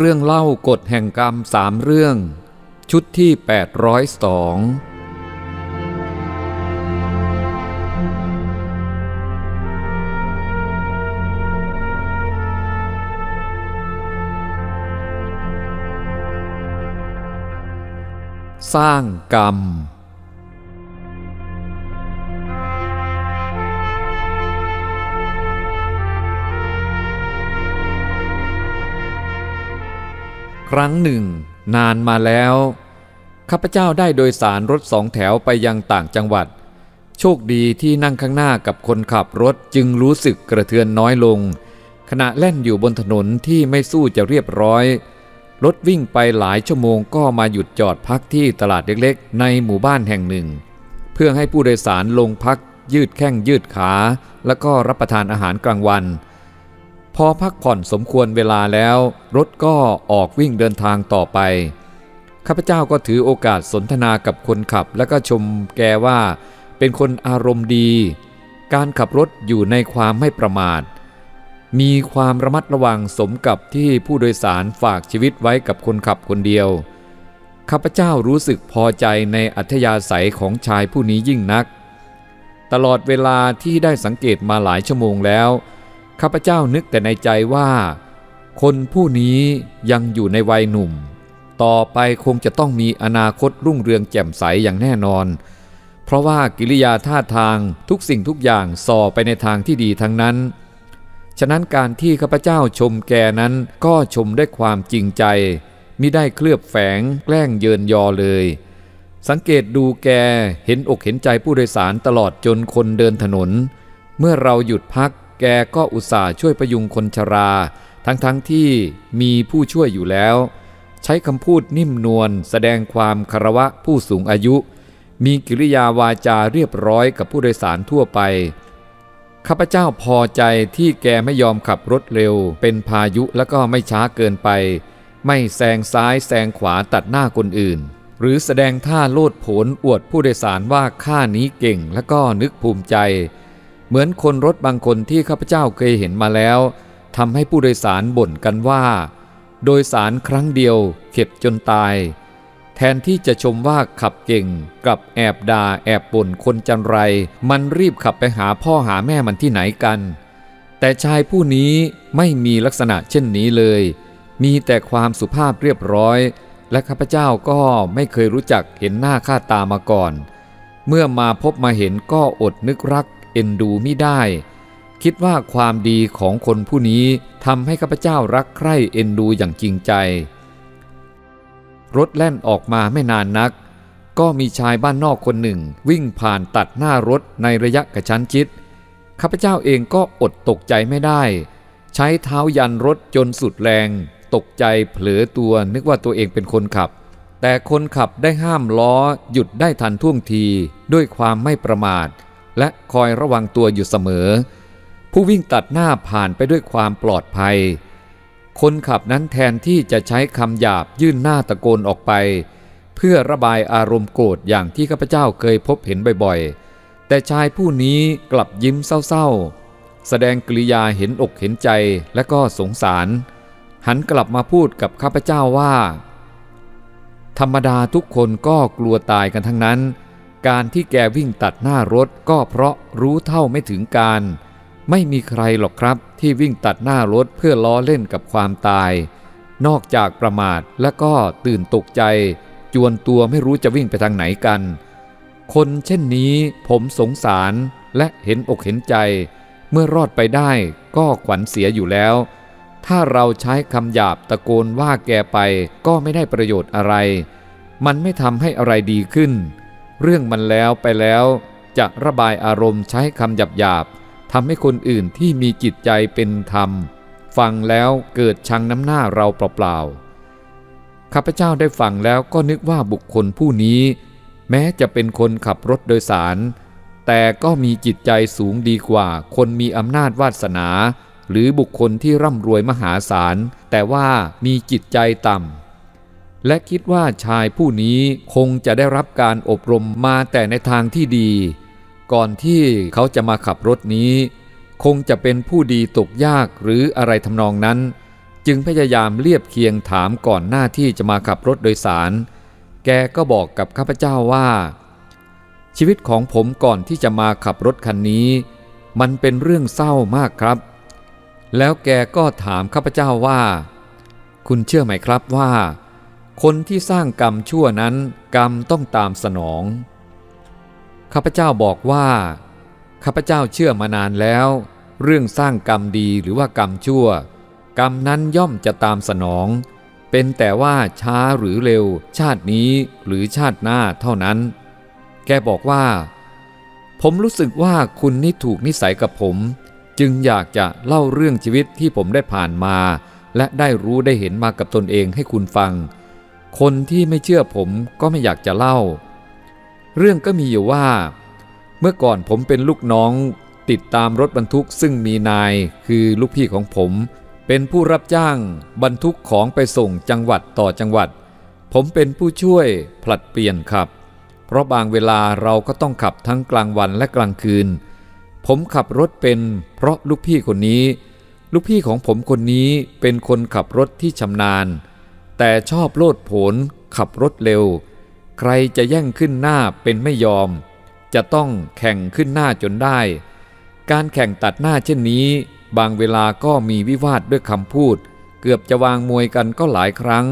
เรื่องเล่ากฎแห่งกรรม3เรื่องชุดที่802สร้างกรรมครั้งหนึ่งนานมาแล้วข้าพเจ้าได้โดยสารรถสองแถวไปยังต่างจังหวัดโชคดีที่นั่งข้างหน้ากับคนขับรถจึงรู้สึกกระเทือนน้อยลงขณะแล่นอยู่บนถนนที่ไม่สู้จะเรียบร้อยรถวิ่งไปหลายชั่วโมงก็มาหยุดจอดพักที่ตลาดเล็กๆในหมู่บ้านแห่งหนึ่งเพื่อให้ผู้โดยสารลงพักยืดแข้งยืดขาแล้วก็รับประทานอาหารกลางวันพอพักผ่อนสมควรเวลาแล้วรถก็ออกวิ่งเดินทางต่อไปข้าพเจ้าก็ถือโอกาสสนทนากับคนขับแล้วก็ชมแกว่าเป็นคนอารมณ์ดีการขับรถอยู่ในความไม่ประมาทมีความระมัดระวังสมกับที่ผู้โดยสารฝากชีวิตไว้กับคนขับคนเดียวข้าพเจ้ารู้สึกพอใจในอัธยาศัยของชายผู้นี้ยิ่งนักตลอดเวลาที่ได้สังเกตมาหลายชั่วโมงแล้วข้าพเจ้านึกแต่ในใจว่าคนผู้นี้ยังอยู่ในวัยหนุ่มต่อไปคงจะต้องมีอนาคตรุ่งเรืองแจ่มใสอย่างแน่นอนเพราะว่ากิริยาท่าทางทุกสิ่งทุกอย่างส่อไปในทางที่ดีทั้งนั้นฉะนั้นการที่ข้าพเจ้าชมแกนั้นก็ชมด้วยความจริงใจมิได้เคลือบแฝงแกล้งเยินยอเลยสังเกตดูแกเห็นอกเห็นใจผู้โดยสารตลอดจนคนเดินถนนเมื่อเราหยุดพักแกก็อุตส่าห์ช่วยพยุงคนชราทั้งที่มีผู้ช่วยอยู่แล้วใช้คำพูดนิ่มนวลแสดงความเคารพผู้สูงอายุมีกิริยาวาจาเรียบร้อยกับผู้โดยสารทั่วไปข้าพเจ้าพอใจที่แกไม่ยอมขับรถเร็วเป็นพายุแล้วก็ไม่ช้าเกินไปไม่แซงซ้ายแซงขวาตัดหน้าคนอื่นหรือแสดงท่าโลดโผนอวดผู้โดยสารว่าข้านี้เก่งแล้วก็นึกภูมิใจเหมือนคนรถบางคนที่ข้าพเจ้าเคยเห็นมาแล้วทำให้ผู้โดยสารบ่นกันว่าโดยสารครั้งเดียวเข็ดจนตายแทนที่จะชมว่าขับเก่งกลับแอบด่าแอบบ่นคนจันไรมันรีบขับไปหาพ่อหาแม่มันที่ไหนกันแต่ชายผู้นี้ไม่มีลักษณะเช่นนี้เลยมีแต่ความสุภาพเรียบร้อยและข้าพเจ้าก็ไม่เคยรู้จักเห็นหน้าค่าตามาก่อนเมื่อมาพบมาเห็นก็อดนึกรักเอ็นดูไม่ได้คิดว่าความดีของคนผู้นี้ทำให้ข้าพเจ้ารักใคร่เอ็นดูอย่างจริงใจรถแล่นออกมาไม่นานนักก็มีชายบ้านนอกคนหนึ่งวิ่งผ่านตัดหน้ารถในระยะกระชั้นชิดข้าพเจ้าเองก็อดตกใจไม่ได้ใช้เท้ายันรถจนสุดแรงตกใจเผลอตัวนึกว่าตัวเองเป็นคนขับแต่คนขับได้ห้ามล้อหยุดได้ทันท่วงทีด้วยความไม่ประมาทและคอยระวังตัวอยู่เสมอผู้วิ่งตัดหน้าผ่านไปด้วยความปลอดภัยคนขับนั้นแทนที่จะใช้คำหยาบยื่นหน้าตะโกนออกไปเพื่อระบายอารมณ์โกรธอย่างที่ข้าพเจ้าเคยพบเห็นบ่อยๆแต่ชายผู้นี้กลับยิ้มเศร้าๆแสดงกิริยาเห็นอกเห็นใจและก็สงสารหันกลับมาพูดกับข้าพเจ้าว่าธรรมดาทุกคนก็กลัวตายกันทั้งนั้นการที่แกวิ่งตัดหน้ารถก็เพราะรู้เท่าไม่ถึงการไม่มีใครหรอกครับที่วิ่งตัดหน้ารถเพื่อล้อเล่นกับความตายนอกจากประมาทและก็ตื่นตกใจจวนตัวไม่รู้จะวิ่งไปทางไหนกันคนเช่นนี้ผมสงสารและเห็นอกเห็นใจเมื่อรอดไปได้ก็ขวัญเสียอยู่แล้วถ้าเราใช้คำหยาบตะโกนว่าแกไปก็ไม่ได้ประโยชน์อะไรมันไม่ทำให้อะไรดีขึ้นเรื่องมันแล้วไปแล้วจะระบายอารมณ์ใช้คำหยาบทำให้คนอื่นที่มีจิตใจเป็นธรรมฟังแล้วเกิดชังน้ำหน้าเราเปล่าๆข้าพเจ้าได้ฟังแล้วก็นึกว่าบุคคลผู้นี้แม้จะเป็นคนขับรถโดยสารแต่ก็มีจิตใจสูงดีกว่าคนมีอำนาจวาสนาหรือบุคคลที่ร่ำรวยมหาศาลแต่ว่ามีจิตใจต่ำและคิดว่าชายผู้นี้คงจะได้รับการอบรมมาแต่ในทางที่ดีก่อนที่เขาจะมาขับรถนี้คงจะเป็นผู้ดีตกยากหรืออะไรทำนองนั้น จึงพยายามเรียบเคียงถามก่อนหน้าที่จะมาขับรถโดยสารแกก็บอกกับข้าพเจ้าว่าชีวิตของผมก่อนที่จะมาขับรถคันนี้มันเป็นเรื่องเศร้ามากครับแล้วแกก็ถามข้าพเจ้าว่าคุณเชื่อไหมครับว่าคนที่สร้างกรรมชั่วนั้นกรรมต้องตามสนองข้าพเจ้าบอกว่าข้าพเจ้าเชื่อมานานแล้วเรื่องสร้างกรรมดีหรือว่ากรรมชั่วกรรมนั้นย่อมจะตามสนองเป็นแต่ว่าช้าหรือเร็วชาตินี้หรือชาติหน้าเท่านั้นแกบอกว่าผมรู้สึกว่าคุณนี่ถูกนิสัยกับผมจึงอยากจะเล่าเรื่องชีวิตที่ผมได้ผ่านมาและได้รู้ได้เห็นมากับตนเองให้คุณฟังคนที่ไม่เชื่อผมก็ไม่อยากจะเล่าเรื่องก็มีอยู่ว่าเมื่อก่อนผมเป็นลูกน้องติดตามรถบรรทุกซึ่งมีนายคือลูกพี่ของผมเป็นผู้รับจ้างบรรทุกของไปส่งจังหวัดต่อจังหวัดผมเป็นผู้ช่วยผลัดเปลี่ยนขับเพราะบางเวลาเราก็ต้องขับทั้งกลางวันและกลางคืนผมขับรถเป็นเพราะลูกพี่คนนี้ลูกพี่ของผมคนนี้เป็นคนขับรถที่ชำนาญแต่ชอบโลดโผนขับรถเร็วใครจะแย่งขึ้นหน้าเป็นไม่ยอมจะต้องแข่งขึ้นหน้าจนได้การแข่งตัดหน้าเช่นนี้บางเวลาก็มีวิวาทด้วยคำพูดเกือบจะวางมวยกันก็หลายครั้ง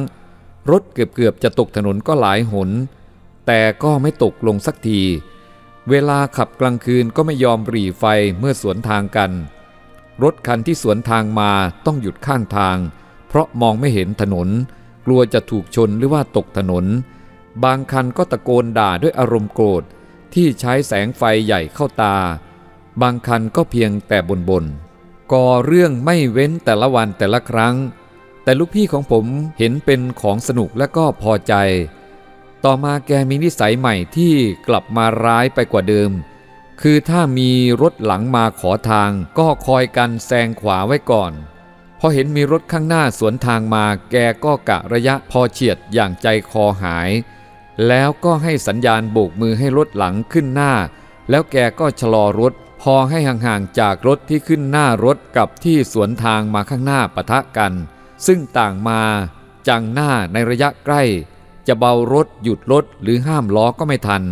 รถเกือบจะตกถนนก็หลายหนแต่ก็ไม่ตกลงสักทีเวลาขับกลางคืนก็ไม่ยอมหรี่ไฟเมื่อสวนทางกันรถคันที่สวนทางมาต้องหยุดข้างทางเพราะมองไม่เห็นถนนกลัวจะถูกชนหรือว่าตกถนนบางคันก็ตะโกนด่าด้วยอารมณ์โกรธที่ใช้แสงไฟใหญ่เข้าตาบางคันก็เพียงแต่บ่นๆก่อเรื่องไม่เว้นแต่ละวันแต่ละครั้งแต่ลูกพี่ของผมเห็นเป็นของสนุกและก็พอใจต่อมาแกมีนิสัยใหม่ที่กลับมาร้ายไปกว่าเดิมคือถ้ามีรถหลังมาขอทางก็คอยกันแซงขวาไว้ก่อนพอเห็นมีรถข้างหน้าสวนทางมาแกก็กะระยะพอเฉียดอย่างใจคอหายแล้วก็ให้สัญญาณโบกมือให้รถหลังขึ้นหน้าแล้วแกก็ชะลอรถพอให้ห่างๆจากรถที่ขึ้นหน้ารถกับที่สวนทางมาข้างหน้าปะทะกันซึ่งต่างมาจังหน้าในระยะใกล้จะเบารถหยุดรถหรือห้ามล้อก็ไม่ทัน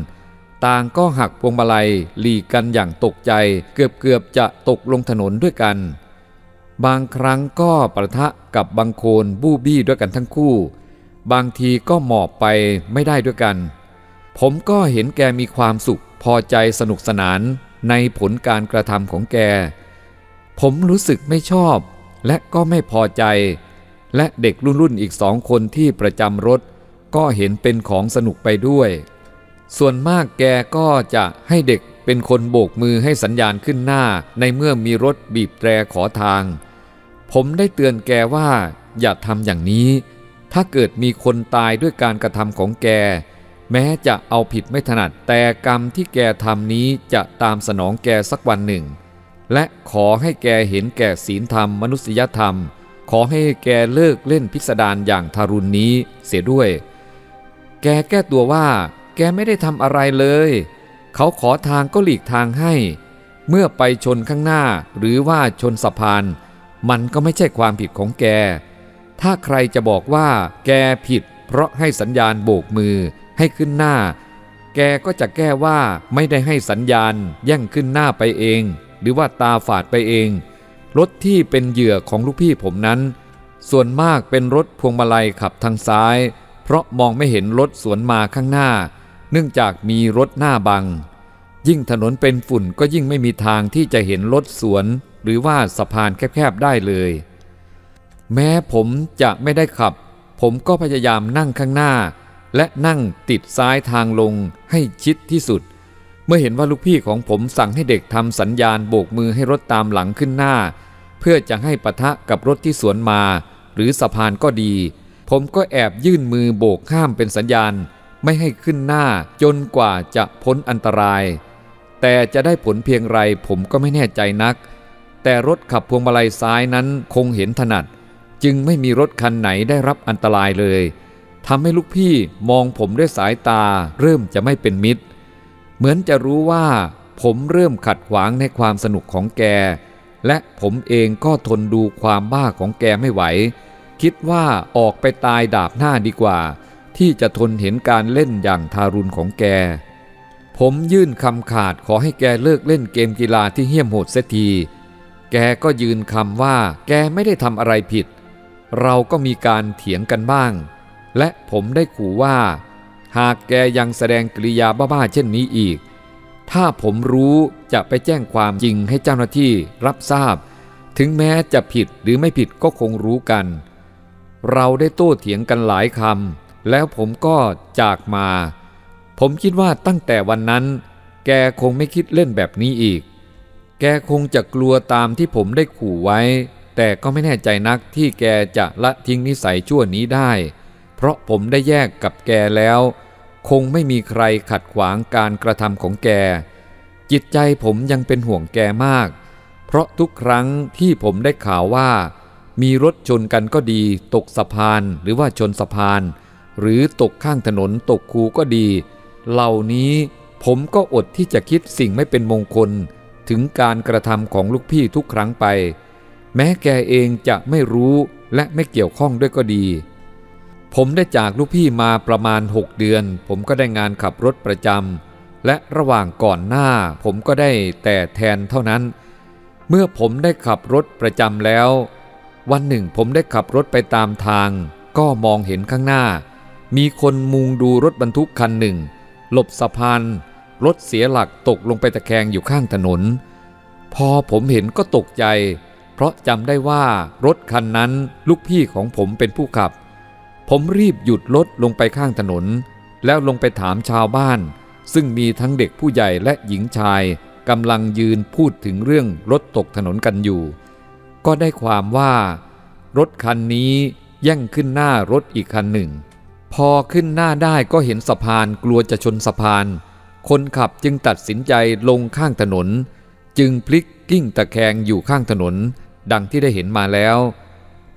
ต่างก็หักพวงมาลัยหลีกกันอย่างตกใจเกือบจะตกลงถนนด้วยกันบางครั้งก็ประทะกับบางโคนบู้บี้ด้วยกันทั้งคู่บางทีก็หมอบไปไม่ได้ด้วยกันผมก็เห็นแกมีความสุขพอใจสนุกสนานในผลการกระทำของแกผมรู้สึกไม่ชอบและก็ไม่พอใจและเด็กรุ่นอีกสองคนที่ประจำรถก็เห็นเป็นของสนุกไปด้วยส่วนมากแกก็จะให้เด็กเป็นคนโบกมือให้สัญญาณขึ้นหน้าในเมื่อมีรถบีบแตรขอทางผมได้เตือนแกว่าอย่าทำอย่างนี้ถ้าเกิดมีคนตายด้วยการกระทำของแกแม้จะเอาผิดไม่ถนัดแต่กรรมที่แกทำนี้จะตามสนองแกสักวันหนึ่งและขอให้แกเห็นแก่ศีลธรรมมนุษยธรรมขอให้แกเลิกเล่นพิสดารอย่างทารุณนี้เสียด้วยแกแก้ตัวว่าแกไม่ได้ทำอะไรเลยเขาขอทางก็หลีกทางให้เมื่อไปชนข้างหน้าหรือว่าชนสะพานมันก็ไม่ใช่ความผิดของแกถ้าใครจะบอกว่าแกผิดเพราะให้สัญญาณโบกมือให้ขึ้นหน้าแกก็จะแก้ว่าไม่ได้ให้สัญญาณแย่งขึ้นหน้าไปเองหรือว่าตาฝาดไปเองรถที่เป็นเหยื่อของลูกพี่ผมนั้นส่วนมากเป็นรถพวงมาลัยขับทางซ้ายเพราะมองไม่เห็นรถสวนมาข้างหน้าเนื่องจากมีรถหน้าบังยิ่งถนนเป็นฝุ่นก็ยิ่งไม่มีทางที่จะเห็นรถสวนหรือว่าสะพานแคบๆได้เลยแม้ผมจะไม่ได้ขับผมก็พยายามนั่งข้างหน้าและนั่งติดซ้ายทางลงให้ชิดที่สุดเมื่อเห็นว่าลูกพี่ของผมสั่งให้เด็กทำสัญญาณโบกมือให้รถตามหลังขึ้นหน้าเพื่อจะให้ปะทะกับรถที่สวนมาหรือสะพานก็ดีผมก็แอบยื่นมือโบกข้ามเป็นสัญญาณไม่ให้ขึ้นหน้าจนกว่าจะพ้นอันตรายแต่จะได้ผลเพียงไรผมก็ไม่แน่ใจนักแต่รถขับพวงมาลัยซ้ายนั้นคงเห็นถนัดจึงไม่มีรถคันไหนได้รับอันตรายเลยทำให้ลูกพี่มองผมด้วยสายตาเริ่มจะไม่เป็นมิตรเหมือนจะรู้ว่าผมเริ่มขัดขวางในความสนุกของแกและผมเองก็ทนดูความบ้าของแกไม่ไหว คิดว่าออกไปตายดาบหน้าดีกว่าที่จะทนเห็นการเล่นอย่างทารุณของแกผมยื่นคำขาดขอให้แกเลิกเล่นเกมกีฬาที่เหี้ยมโหดเสียทีแกก็ยืนคำว่าแกไม่ได้ทำอะไรผิดเราก็มีการเถียงกันบ้างและผมได้ขู่ว่าหากแกยังแสดงกิริยาบ้าๆเช่นนี้อีกถ้าผมรู้จะไปแจ้งความจริงให้เจ้าหน้าที่รับทราบถึงแม้จะผิดหรือไม่ผิดก็คงรู้กันเราได้โต้เถียงกันหลายคำแล้วผมก็จากมาผมคิดว่าตั้งแต่วันนั้นแกคงไม่คิดเล่นแบบนี้อีกแกคงจะกลัวตามที่ผมได้ขู่ไว้แต่ก็ไม่แน่ใจนักที่แกจะละทิ้งนิสัยชั่วนี้ได้เพราะผมได้แยกกับแกแล้วคงไม่มีใครขัดขวางการกระทำของแกจิตใจผมยังเป็นห่วงแกมากเพราะทุกครั้งที่ผมได้ข่าวว่ามีรถชนกันก็ดีตกสะพานหรือว่าชนสะพานหรือตกข้างถนนตกคูก็ดีเหล่านี้ผมก็อดที่จะคิดสิ่งไม่เป็นมงคลถึงการกระทำของลูกพี่ทุกครั้งไปแม้แกเองจะไม่รู้และไม่เกี่ยวข้องด้วยก็ดีผมได้จากลูกพี่มาประมาณ6เดือนผมก็ได้งานขับรถประจำและระหว่างก่อนหน้าผมก็ได้แต่แทนเท่านั้นเมื่อผมได้ขับรถประจำแล้ววันหนึ่งผมได้ขับรถไปตามทางก็มองเห็นข้างหน้ามีคนมุงดูรถบรรทุกคันหนึ่งหลบสะพานรถเสียหลักตกลงไปตะแคงอยู่ข้างถนนพอผมเห็นก็ตกใจเพราะจำได้ว่ารถคันนั้นลูกพี่ของผมเป็นผู้ขับผมรีบหยุดรถลงไปข้างถนนแล้วลงไปถามชาวบ้านซึ่งมีทั้งเด็กผู้ใหญ่และหญิงชายกำลังยืนพูดถึงเรื่องรถตกถนนกันอยู่ก็ได้ความว่ารถคันนี้แย่งขึ้นหน้ารถอีกคันหนึ่งพอขึ้นหน้าได้ก็เห็นสะพานกลัวจะชนสะพานคนขับจึงตัดสินใจลงข้างถนนจึงพลิกกิ้งตะแคงอยู่ข้างถนนดังที่ได้เห็นมาแล้ว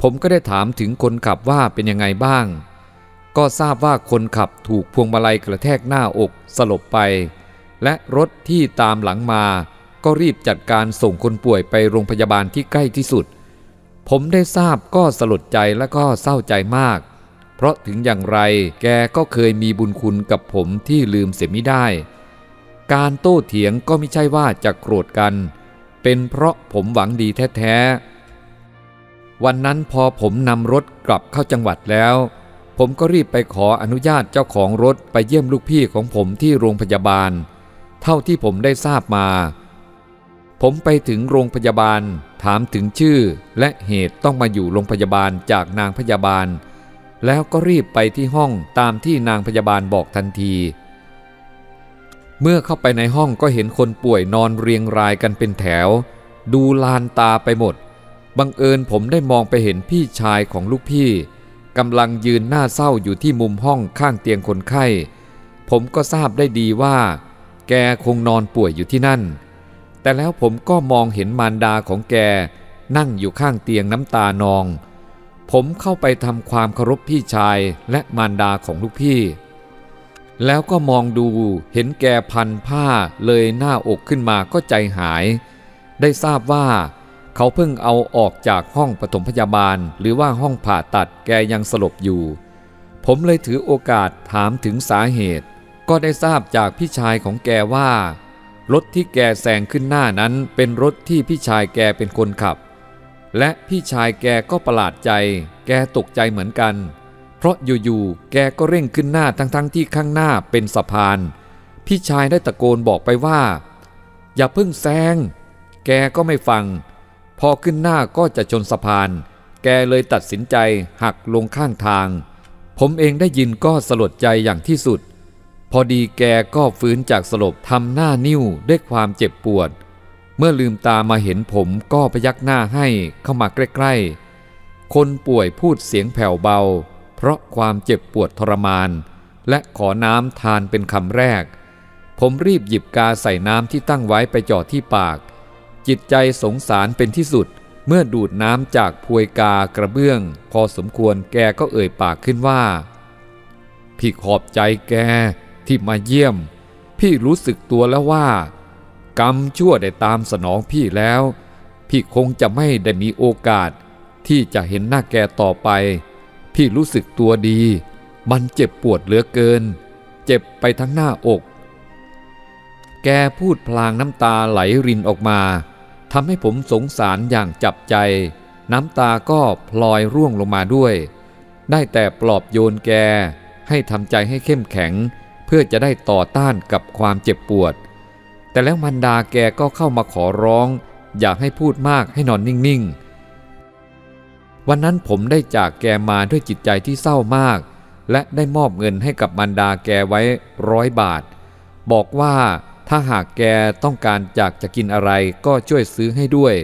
ผมก็ได้ถามถึงคนขับว่าเป็นยังไงบ้างก็ทราบว่าคนขับถูกพวงมาลัยกระแทกหน้าอกสลบไปและรถที่ตามหลังมาก็รีบจัดการส่งคนป่วยไปโรงพยาบาลที่ใกล้ที่สุดผมได้ทราบก็สลดใจและก็เศร้าใจมากเพราะถึงอย่างไรแกก็เคยมีบุญคุณกับผมที่ลืมเสียไม่ได้การโต้เถียงก็ไม่ใช่ว่าจะโกรธกันเป็นเพราะผมหวังดีแท้ๆวันนั้นพอผมนำรถกลับเข้าจังหวัดแล้วผมก็รีบไปขออนุญาตเจ้าของรถไปเยี่ยมลูกพี่ของผมที่โรงพยาบาลเท่าที่ผมได้ทราบมาผมไปถึงโรงพยาบาลถามถึงชื่อและเหตุต้องมาอยู่โรงพยาบาลจากนางพยาบาลแล้วก็รีบไปที่ห้องตามที่นางพยาบาลบอกทันทีเมื่อเข้าไปในห้องก็เห็นคนป่วยนอนเรียงรายกันเป็นแถวดูลานตาไปหมดบังเอิญผมได้มองไปเห็นพี่ชายของลูกพี่กำลังยืนหน้าเศร้าอยู่ที่มุมห้องข้างเตียงคนไข้ผมก็ทราบได้ดีว่าแกคงนอนป่วยอยู่ที่นั่นแต่แล้วผมก็มองเห็นมารดาของแกนั่งอยู่ข้างเตียงน้ำตานองผมเข้าไปทำความเคารพพี่ชายและมารดาของลูกพี่แล้วก็มองดูเห็นแกพันผ้าเลยหน้าอกขึ้นมาก็ใจหายได้ทราบว่าเขาเพิ่งเอาออกจากห้องปฐมพยาบาลหรือว่าห้องผ่าตัดแกยังสลบอยู่ผมเลยถือโอกาสถามถึงสาเหตุก็ได้ทราบจากพี่ชายของแกว่ารถที่แกแซงขึ้นหน้านั้นเป็นรถที่พี่ชายแกเป็นคนขับและพี่ชายแกก็ประหลาดใจแกตกใจเหมือนกันเพราะอยู่ๆแกก็เร่งขึ้นหน้าทั้งๆที่ข้างหน้าเป็นสะพานพี่ชายได้ตะโกนบอกไปว่าอย่าเพิ่งแซงแกก็ไม่ฟังพอขึ้นหน้าก็จะชนสะพานแกเลยตัดสินใจหักลงข้างทางผมเองได้ยินก็สลดใจอย่างที่สุดพอดีแกก็ฟื้นจากสลบทำหน้านิ้วด้วยความเจ็บปวดเมื่อลืมตามาเห็นผมก็พยักหน้าให้เข้ามาใกล้ๆคนป่วยพูดเสียงแผ่วเบาเพราะความเจ็บปวดทรมานและขอน้ำทานเป็นคำแรกผมรีบหยิบกาใส่น้ำที่ตั้งไว้ไปจ่อที่ปากจิตใจสงสารเป็นที่สุดเมื่อดูดน้ำจากพวยกากระเบื้องพอสมควรแกก็เอ่ยปากขึ้นว่าพี่ขอบใจแกที่มาเยี่ยมพี่รู้สึกตัวแล้วว่ากรรมชั่วได้ตามสนองพี่แล้วพี่คงจะไม่ได้มีโอกาส ที่จะเห็นหน้าแกต่อไปพี่รู้สึกตัวดีมันเจ็บปวดเหลือเกินเจ็บไปทั้งหน้าอกแกพูดพลางน้ำตาไหลรินออกมาทำให้ผมสงสารอย่างจับใจน้ำตาก็พลอยร่วงลงมาด้วยได้แต่ปลอบโยนแกให้ทำใจให้เข้มแข็งเพื่อจะได้ต่อต้านกับความเจ็บปวดแต่แล้วมันดาแกก็เข้ามาขอร้องอยากให้พูดมากให้นอนนิ่งๆวันนั้นผมได้จากแกมาด้วยจิตใจที่เศร้ามากและได้มอบเงินให้กับมันดาแกไว้100 บาทบอกว่าถ้าหากแกต้องการอยากจะกินอะไรก็ช่วยซื้อให้ด้วย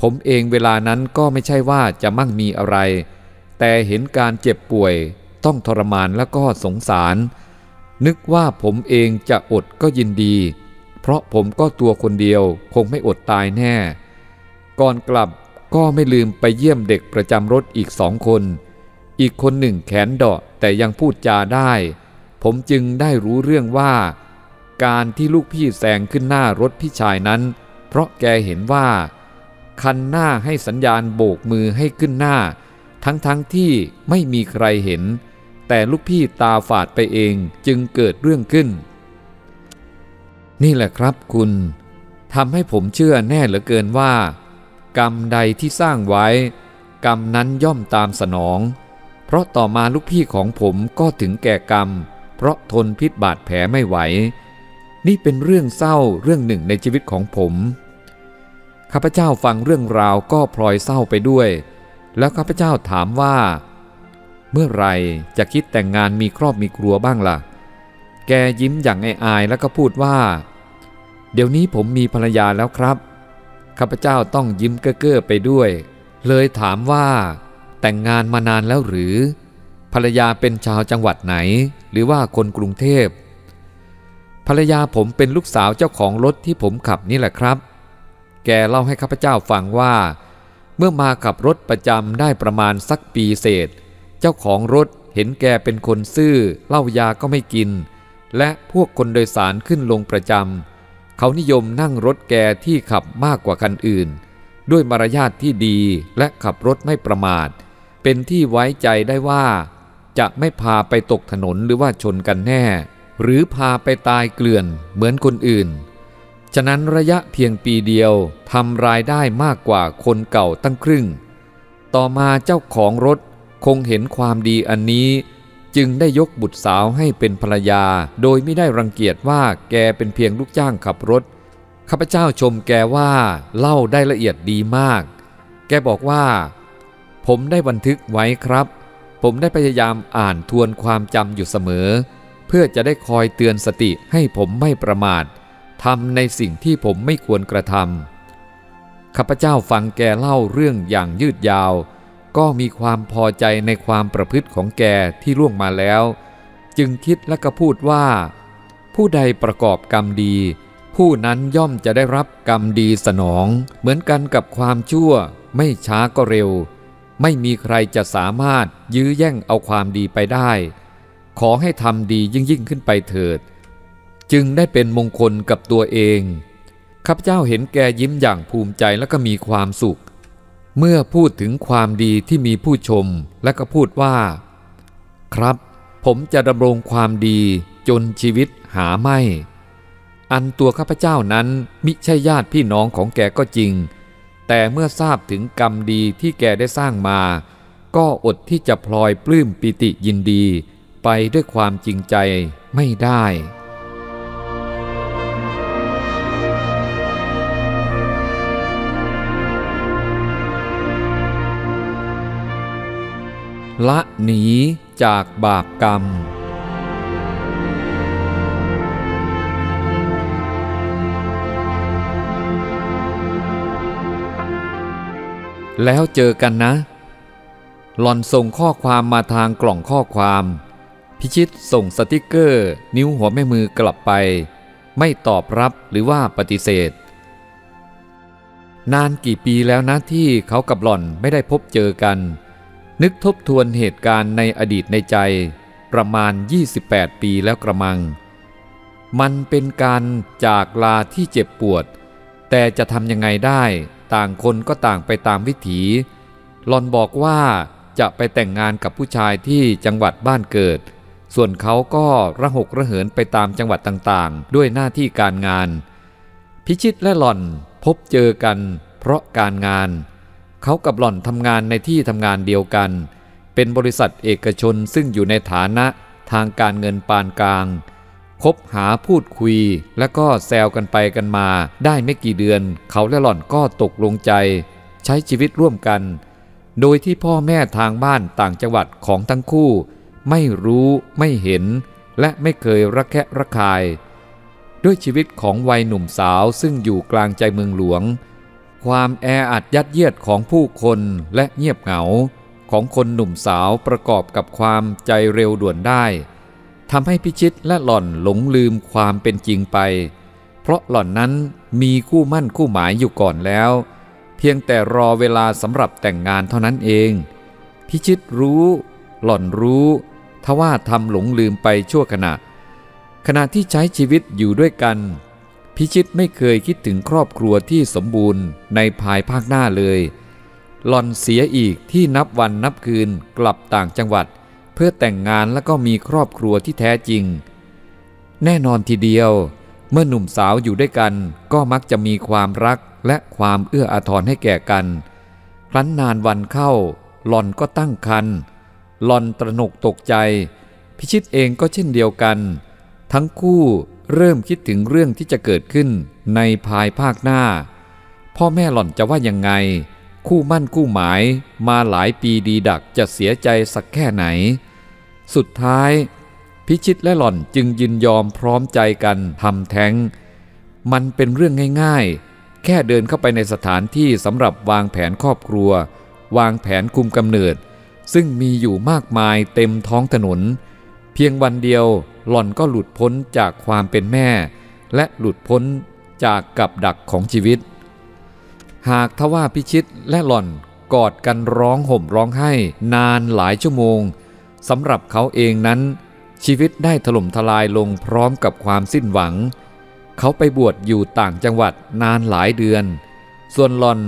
ผมเองเวลานั้นก็ไม่ใช่ว่าจะมั่งมีอะไรแต่เห็นการเจ็บป่วยต้องทรมานแล้วก็สงสารนึกว่าผมเองจะอดก็ยินดีเพราะผมก็ตัวคนเดียวคงไม่อดตายแน่ก่อนกลับก็ไม่ลืมไปเยี่ยมเด็กประจำรถอีก2 คนอีกคนหนึ่งแขนเดาะแต่ยังพูดจาได้ผมจึงได้รู้เรื่องว่าการที่ลูกพี่แซงขึ้นหน้ารถพี่ชายนั้นเพราะแกเห็นว่าคันหน้าให้สัญญาณโบกมือให้ขึ้นหน้าทั้งที่ไม่มีใครเห็นแต่ลูกพี่ตาฝาดไปเองจึงเกิดเรื่องขึ้นนี่แหละครับคุณทำให้ผมเชื่อแน่เหลือเกินว่ากรรมใดที่สร้างไว้กรรมนั้นย่อมตามสนองเพราะต่อมาลูกพี่ของผมก็ถึงแก่กรรมเพราะทนพิษบาดแผลไม่ไหวนี่เป็นเรื่องเศร้าเรื่องหนึ่งในชีวิตของผมข้าพเจ้าฟังเรื่องราวก็พลอยเศร้าไปด้วยแล้วข้าพเจ้าถามว่าเมื่อไรจะคิดแต่งงานมีครอบมีครัวบ้างล่ะแกยิ้มอย่างอายๆแล้วก็พูดว่าเดี๋ยวนี้ผมมีภรรยาแล้วครับข้าพเจ้าต้องยิ้มเก้อๆไปด้วยเลยถามว่าแต่งงานมานานแล้วหรือภรรยาเป็นชาวจังหวัดไหนหรือว่าคนกรุงเทพภรรยาผมเป็นลูกสาวเจ้าของรถที่ผมขับนี่แหละครับแกเล่าให้ข้าพเจ้าฟังว่าเมื่อมาขับรถประจำได้ประมาณสักปีเศษเจ้าของรถเห็นแกเป็นคนซื่อเหล้ายาก็ไม่กินและพวกคนโดยสารขึ้นลงประจำเขานิยมนั่งรถแกที่ขับมากกว่าคันอื่นด้วยมารยาทที่ดีและขับรถไม่ประมาทเป็นที่ไว้ใจได้ว่าจะไม่พาไปตกถนนหรือว่าชนกันแน่หรือพาไปตายเกลื่อนเหมือนคนอื่นฉะนั้นระยะเพียงปีเดียวทำรายได้มากกว่าคนเก่าตั้งครึ่งต่อมาเจ้าของรถคงเห็นความดีอันนี้จึงได้ยกบุตรสาวให้เป็นภรรยาโดยไม่ได้รังเกียจว่าแกเป็นเพียงลูกจ้างขับรถข้าพเจ้าชมแกว่าเล่าได้ละเอียดดีมากแกบอกว่าผมได้บันทึกไว้ครับผมได้พยายามอ่านทวนความจำอยู่เสมอเพื่อจะได้คอยเตือนสติให้ผมไม่ประมาททำในสิ่งที่ผมไม่ควรกระทำข้าพเจ้าฟังแกเล่าเรื่องอย่างยืดยาวก็มีความพอใจในความประพฤติของแกที่ล่วงมาแล้วจึงคิดและก็พูดว่าผู้ใดประกอบกรรมดีผู้นั้นย่อมจะได้รับกรรมดีสนองเหมือนกันกับความชั่วไม่ช้าก็เร็วไม่มีใครจะสามารถยื้อแย่งเอาความดีไปได้ขอให้ทำดียิ่งขึ้นไปเถิดจึงได้เป็นมงคลกับตัวเองข้าพเจ้าเห็นแกยิ้มอย่างภูมิใจและก็มีความสุขเมื่อพูดถึงความดีที่มีผู้ชมและก็พูดว่าครับผมจะดำรงความดีจนชีวิตหาไม่อันตัวข้าพเจ้านั้นมิใช่ญาติพี่น้องของแกก็จริงแต่เมื่อทราบถึงกรรมดีที่แกได้สร้างมาก็อดที่จะพลอยปลื้มปิติยินดีไปด้วยความจริงใจไม่ได้ละหนีจากบาปกรรมแล้วเจอกันนะหล่อนส่งข้อความมาทางกล่องข้อความพิชิตส่งสติกเกอร์นิ้วหัวแม่มือกลับไปไม่ตอบรับหรือว่าปฏิเสธนานกี่ปีแล้วนะที่เขากับหล่อนไม่ได้พบเจอกันนึกทบทวนเหตุการณ์ในอดีตในใจประมาณ28ปีแล้วกระมังมันเป็นการจากลาที่เจ็บปวดแต่จะทำยังไงได้ต่างคนก็ต่างไปตามวิถี หล่อนบอกว่าจะไปแต่งงานกับผู้ชายที่จังหวัดบ้านเกิดส่วนเขาก็ระหกระเหินไปตามจังหวัดต่างๆด้วยหน้าที่การงานพิชิตและหล่อนพบเจอกันเพราะการงานเขากับหล่อนทำงานในที่ทำงานเดียวกันเป็นบริษัทเอกชนซึ่งอยู่ในฐานะทางการเงินปานกลางคบหาพูดคุยและก็แซวกันไปกันมาได้ไม่กี่เดือนเขาและหล่อนก็ตกลงใจใช้ชีวิตร่วมกันโดยที่พ่อแม่ทางบ้านต่างจังหวัดของทั้งคู่ไม่รู้ไม่เห็นและไม่เคยระแคะระคายด้วยชีวิตของวัยหนุ่มสาวซึ่งอยู่กลางใจเมืองหลวงความแออัดยัดเยียดของผู้คนและเงียบเหงาของคนหนุ่มสาวประกอบกับความใจเร็วด่วนได้ทำให้พิชิตและหล่อนหลงลืมความเป็นจริงไปเพราะหล่อนนั้นมีคู่มั่นคู่หมายอยู่ก่อนแล้วเพียงแต่รอเวลาสำหรับแต่งงานเท่านั้นเองพิชิตรู้หล่อนรู้ทว่าทำหลงลืมไปชั่วขณะที่ใช้ชีวิตอยู่ด้วยกันพิชิตไม่เคยคิดถึงครอบครัวที่สมบูรณ์ในภายภาคหน้าเลยหล่อนเสียอีกที่นับวันนับคืนกลับต่างจังหวัดเพื่อแต่งงานแล้วก็มีครอบครัวที่แท้จริงแน่นอนทีเดียวเมื่อหนุ่มสาวอยู่ด้วยกันก็มักจะมีความรักและความเอื้ออาทรให้แก่กันครั้นนานวันเข้าหล่อนก็ตั้งครรภ์หล่อนตระหนกตกใจพิชิตเองก็เช่นเดียวกันทั้งคู่เริ่มคิดถึงเรื่องที่จะเกิดขึ้นในภายภาคหน้าพ่อแม่หล่อนจะว่ายังไงคู่มั่นคู่หมายมาหลายปีดีดักจะเสียใจสักแค่ไหนสุดท้ายพิชิตและหล่อนจึงยินยอมพร้อมใจกันทำแท้งมันเป็นเรื่องง่ายๆแค่เดินเข้าไปในสถานที่สำหรับวางแผนครอบครัววางแผนคุมกำเนิดซึ่งมีอยู่มากมายเต็มท้องถนนเพียงวันเดียวหล่อนก็หลุดพ้นจากความเป็นแม่และหลุดพ้นจากกับดักของชีวิตหากทว่าพิชิตและหล่อนกอดกันร้องห่มร้องไห้นานหลายชั่วโมงสำหรับเขาเองนั้นชีวิตได้ถล่มทลายลงพร้อมกับความสิ้นหวังเขาไปบวชอยู่ต่างจังหวัดนานหลายเดือนส่วนหล่อน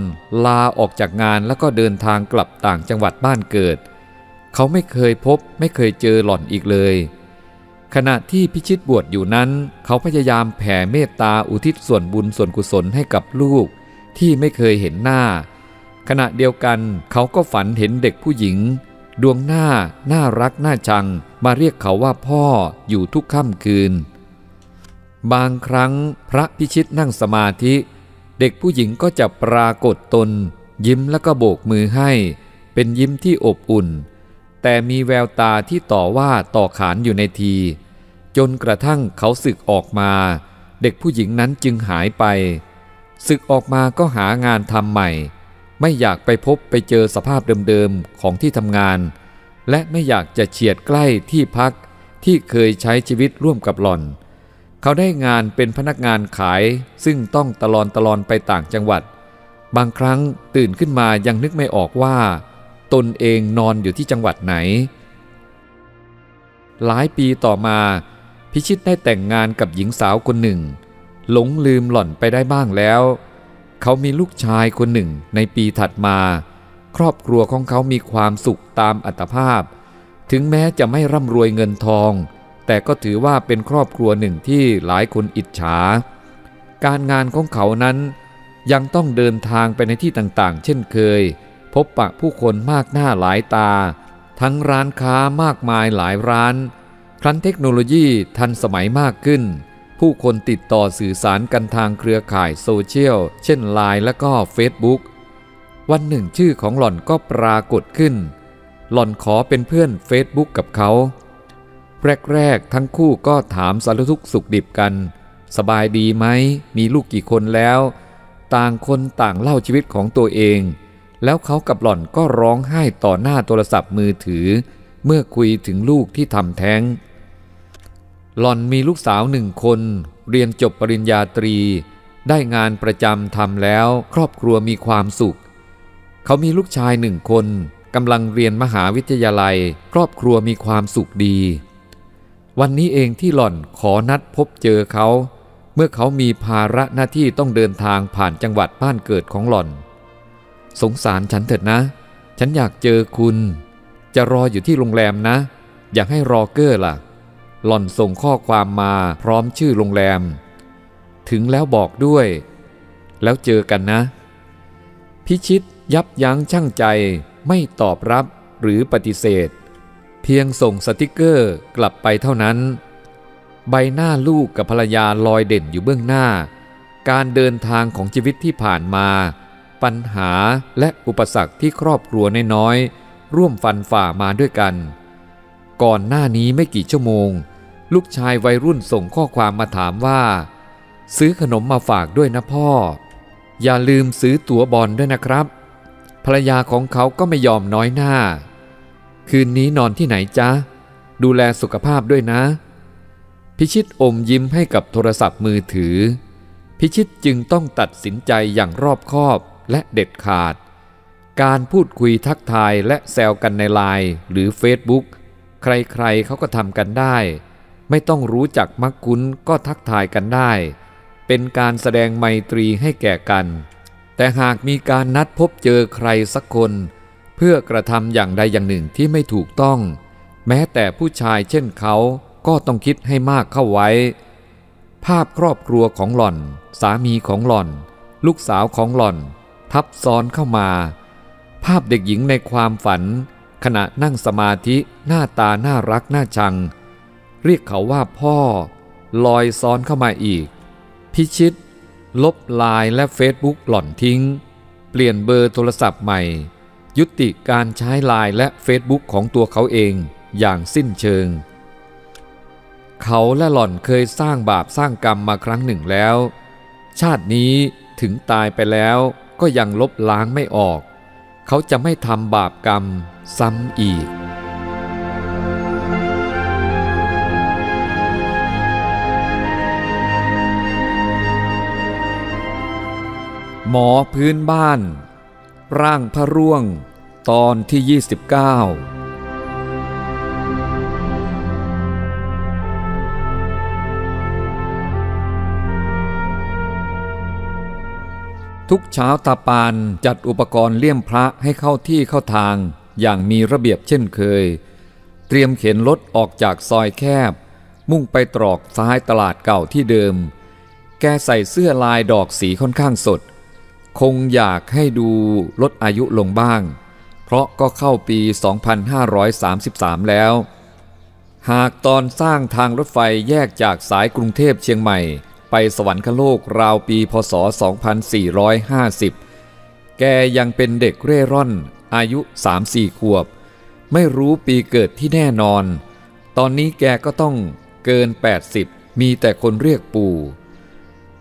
ลาออกจากงานแล้วก็เดินทางกลับต่างจังหวัดบ้านเกิดเขาไม่เคยพบไม่เคยเจอหล่อนอีกเลยขณะที่พิชิตบวชอยู่นั้นเขาพยายามแผ่เมตตาอุทิศส่วนบุญส่วนกุศลให้กับลูกที่ไม่เคยเห็นหน้าขณะเดียวกันเขาก็ฝันเห็นเด็กผู้หญิงดวงหน้าน่ารักน่าชังมาเรียกเขาว่าพ่ออยู่ทุกค่ำคืนบางครั้งพระพิชิตนั่งสมาธิเด็กผู้หญิงก็จะปรากฏตนยิ้มแล้วก็โบกมือให้เป็นยิ้มที่อบอุ่นแต่มีแววตาที่ต่อว่าต่อขานอยู่ในทีจนกระทั่งเขาสึกออกมาเด็กผู้หญิงนั้นจึงหายไปสึกออกมาก็หางานทำใหม่ไม่อยากไปพบไปเจอสภาพเดิมๆของที่ทำงานและไม่อยากจะเฉียดใกล้ที่พักที่เคยใช้ชีวิตร่วมกับหล่อนเขาได้งานเป็นพนักงานขายซึ่งต้องตะลอนไปต่างจังหวัดบางครั้งตื่นขึ้นมายังนึกไม่ออกว่าตนเองนอนอยู่ที่จังหวัดไหนหลายปีต่อมาพิชิตได้แต่งงานกับหญิงสาวคนหนึ่งหลงลืมหล่อนไปได้บ้างแล้วเขามีลูกชายคนหนึ่งในปีถัดมาครอบครัวของเขามีความสุขตามอัตภาพถึงแม้จะไม่ร่ำรวยเงินทองแต่ก็ถือว่าเป็นครอบครัวหนึ่งที่หลายคนอิจฉาการงานของเขานั้นยังต้องเดินทางไปในที่ต่างๆเช่นเคยพบปะผู้คนมากหน้าหลายตาทั้งร้านค้ามากมายหลายร้านครั้นเทคโนโลยีทันสมัยมากขึ้นผู้คนติดต่อสื่อสารกันทางเครือข่ายโซเชียลเช่น LINE และก็ Facebook วันหนึ่งชื่อของหล่อนก็ปรากฏขึ้นหล่อนขอเป็นเพื่อน Facebook กับเขาแรกๆทั้งคู่ก็ถามสารทุกข์สุขดิบกันสบายดีไหมมีลูกกี่คนแล้วต่างคนต่างเล่าชีวิตของตัวเองแล้วเขากับหล่อนก็ร้องไห้ต่อหน้าโทรศัพท์มือถือเมื่อคุยถึงลูกที่ทำแท้งหล่อนมีลูกสาวหนึ่งคนเรียนจบปริญญาตรีได้งานประจำทำแล้วครอบครัวมีความสุขเขามีลูกชายหนึ่งคนกำลังเรียนมหาวิทยาลัยครอบครัวมีความสุขดีวันนี้เองที่หล่อนขอนัดพบเจอเขาเมื่อเขามีภาระหน้าที่ต้องเดินทางผ่านจังหวัดบ้านเกิดของหล่อนสงสารฉันเถิดนะฉ ฉันอยากเจอคุณจะรออยู่ที่โรงแรมนะอยากให้รอเกอร์ล่ะหล่อนส่งข้อความมาพร้อมชื่อโรงแรมถึงแล้วบอกด้วยแล้วเจอกันนะพิชิตยับยั้งชั่งใจไม่ตอบรับหรือปฏิเสธเพียงส่งสติกเกอร์กลับไปเท่านั้นใบหน้าลูกกับภรรยาลอยเด่นอยู่เบื้องหน้าการเดินทางของชีวิตที่ผ่านมาปัญหาและอุปสรรคที่ครอบครัวน้อยๆร่วมฟันฝ่ามาด้วยกันก่อนหน้านี้ไม่กี่ชั่วโมงลูกชายวัยรุ่นส่งข้อความมาถามว่าซื้อขนมมาฝากด้วยนะพ่ออย่าลืมซื้อตั๋วบอลด้วยนะครับภรรยาของเขาก็ไม่ยอมน้อยหน้าคืนนี้นอนที่ไหนจ๊ะดูแลสุขภาพด้วยนะพิชิตอมยิ้มให้กับโทรศัพท์มือถือพิชิตจึงต้องตัดสินใจอย่างรอบคอบและเด็ดขาดการพูดคุยทักทายและแซวกันในไลน์หรือเฟซบุ๊กใครๆเขาก็ทำกันได้ไม่ต้องรู้จักมักคุ้นก็ทักทายกันได้เป็นการแสดงไมตรีให้แก่กันแต่หากมีการนัดพบเจอใครสักคนเพื่อกระทำอย่างใดอย่างหนึ่งที่ไม่ถูกต้องแม้แต่ผู้ชายเช่นเขาก็ต้องคิดให้มากเข้าไว้ภาพครอบครัวของหล่อนสามีของหล่อนลูกสาวของหล่อนทับซ้อนเข้ามาภาพเด็กหญิงในความฝันขณะนั่งสมาธิหน้าตาน่ารักน่าชังเรียกเขาว่าพ่อลอยซ้อนเข้ามาอีกพิชิตลบไลน์และเฟซบุ๊กหล่อนทิ้งเปลี่ยนเบอร์โทรศัพท์ใหม่ยุติการใช้ไลน์และเฟซบุ๊กของตัวเขาเองอย่างสิ้นเชิงเขาและหล่อนเคยสร้างบาปสร้างกรรมมาครั้งหนึ่งแล้วชาตินี้ถึงตายไปแล้วก็ยังลบล้างไม่ออกเขาจะไม่ทำบาปกรรมซ้ำอีกหมอพื้นบ้านร่างพระร่วงตอนที่ 29ทุกเช้าตาปานจัดอุปกรณ์เลี่ยมพระให้เข้าที่เข้าทางอย่างมีระเบียบเช่นเคยเตรียมเข็นรถออกจากซอยแคบมุ่งไปตรอกซ้ายตลาดเก่าที่เดิมแกใส่เสื้อลายดอกสีค่อนข้างสดคงอยากให้ดูลดอายุลงบ้างเพราะก็เข้าปี 2533 แล้วหากตอนสร้างทางรถไฟแยกจากสายกรุงเทพเชียงใหม่ไปสวรรคโลกราวปีพศ 2450 แกยังเป็นเด็กเร่ร่อนอายุ 3-4 ขวบไม่รู้ปีเกิดที่แน่นอนตอนนี้แกก็ต้องเกิน 80มีแต่คนเรียกปู่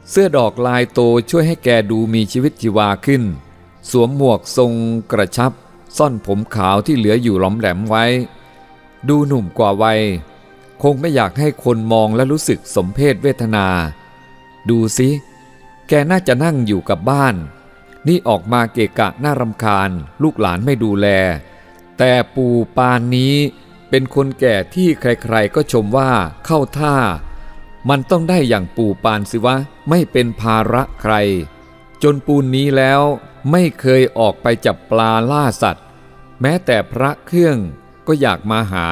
เสื้อดอกลายโตช่วยให้แกดูมีชีวิตชีวาขึ้นสวมหมวกทรงกระชับซ่อนผมขาวที่เหลืออยู่หลอมแหลมไว้ดูหนุ่มกว่าวัยคงไม่อยากให้คนมองและรู้สึกสมเพศเวทนาดูสิแกน่าจะนั่งอยู่กับบ้านนี่ออกมาเกะกะน่ารำคาญลูกหลานไม่ดูแลแต่ปู่ปานนี้เป็นคนแก่ที่ใครๆก็ชมว่าเข้าท่ามันต้องได้อย่างปู่ปานสิวะไม่เป็นภาระใครจนปูนนี้แล้วไม่เคยออกไปจับปลาล่าสัตว์แม้แต่พระเครื่องก็อยากมาหา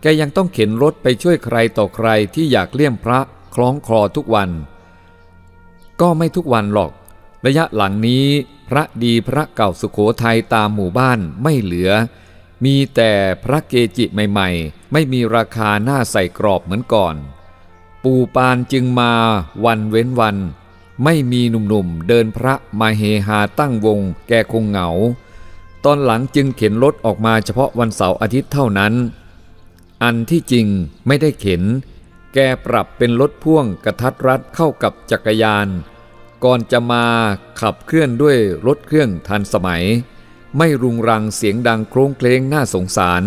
แกยังต้องเข็นรถไปช่วยใครต่อใครที่อยากเลี่ยมพระคล้องคลอทุกวันก็ไม่ทุกวันหรอกระยะหลังนี้พระดีพระเก่าสุโขทัยตามหมู่บ้านไม่เหลือมีแต่พระเกจิใหม่ๆไม่มีราคาหน้าใส่กรอบเหมือนก่อนปู่ปานจึงมาวันเว้นวันไม่มีหนุ่มๆเดินพระมาเฮฮาตั้งวงแกคงเหงาตอนหลังจึงเข็นรถออกมาเฉพาะวันเสาร์อาทิตย์เท่านั้นอันที่จริงไม่ได้เข็นแกปรับเป็นรถพ่วงกระทัดรัดเข้ากับจักรยานก่อนจะมาขับเคลื่อนด้วยรถเครื่องทันสมัยไม่รุงรังเสียงดังโครงเคลงน่าสงสาร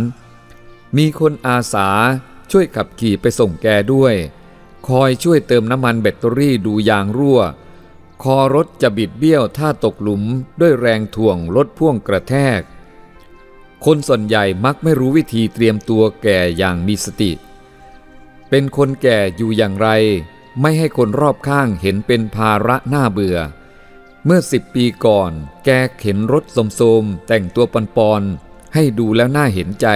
มีคนอาสาช่วยขับขี่ไปส่งแกด้วยคอยช่วยเติมน้ำมันแบตเตอรี่ดูยางรั่วคอรถจะบิดเบี้ยวถ้าตกหลุมด้วยแรงถ่วงรถพ่วงกระแทกคนส่วนใหญ่มักไม่รู้วิธีเตรียมตัวแก่อย่างมีสติเป็นคนแก่อยู่อย่างไรไม่ให้คนรอบข้างเห็นเป็นภาระน่าเบื่อ เมื่อ10 ปีก่อนแกเข็นรถโสมๆแต่งตัวปอนๆให้ดูแล้วน่าเห็นใจ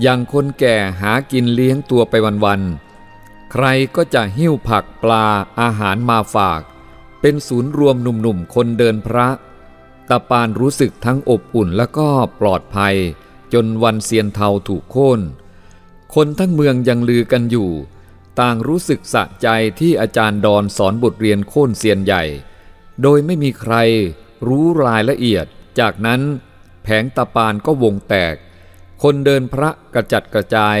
อย่างคนแก่หากินเลี้ยงตัวไปวันๆใครก็จะหิ้วผักปลาอาหารมาฝากเป็นศูนย์รวมหนุ่มๆคนเดินพระตาปานรู้สึกทั้งอบอุ่นและก็ปลอดภัยจนวันเซียนเทาถูกโค่นคนทั้งเมืองยังลือกันอยู่ต่างรู้สึกสะใจที่อาจารย์ดอนสอนบทเรียนโค่นเซียนใหญ่โดยไม่มีใครรู้รายละเอียดจากนั้นแผงตาปานก็วงแตกคนเดินพระกระจัดกระจาย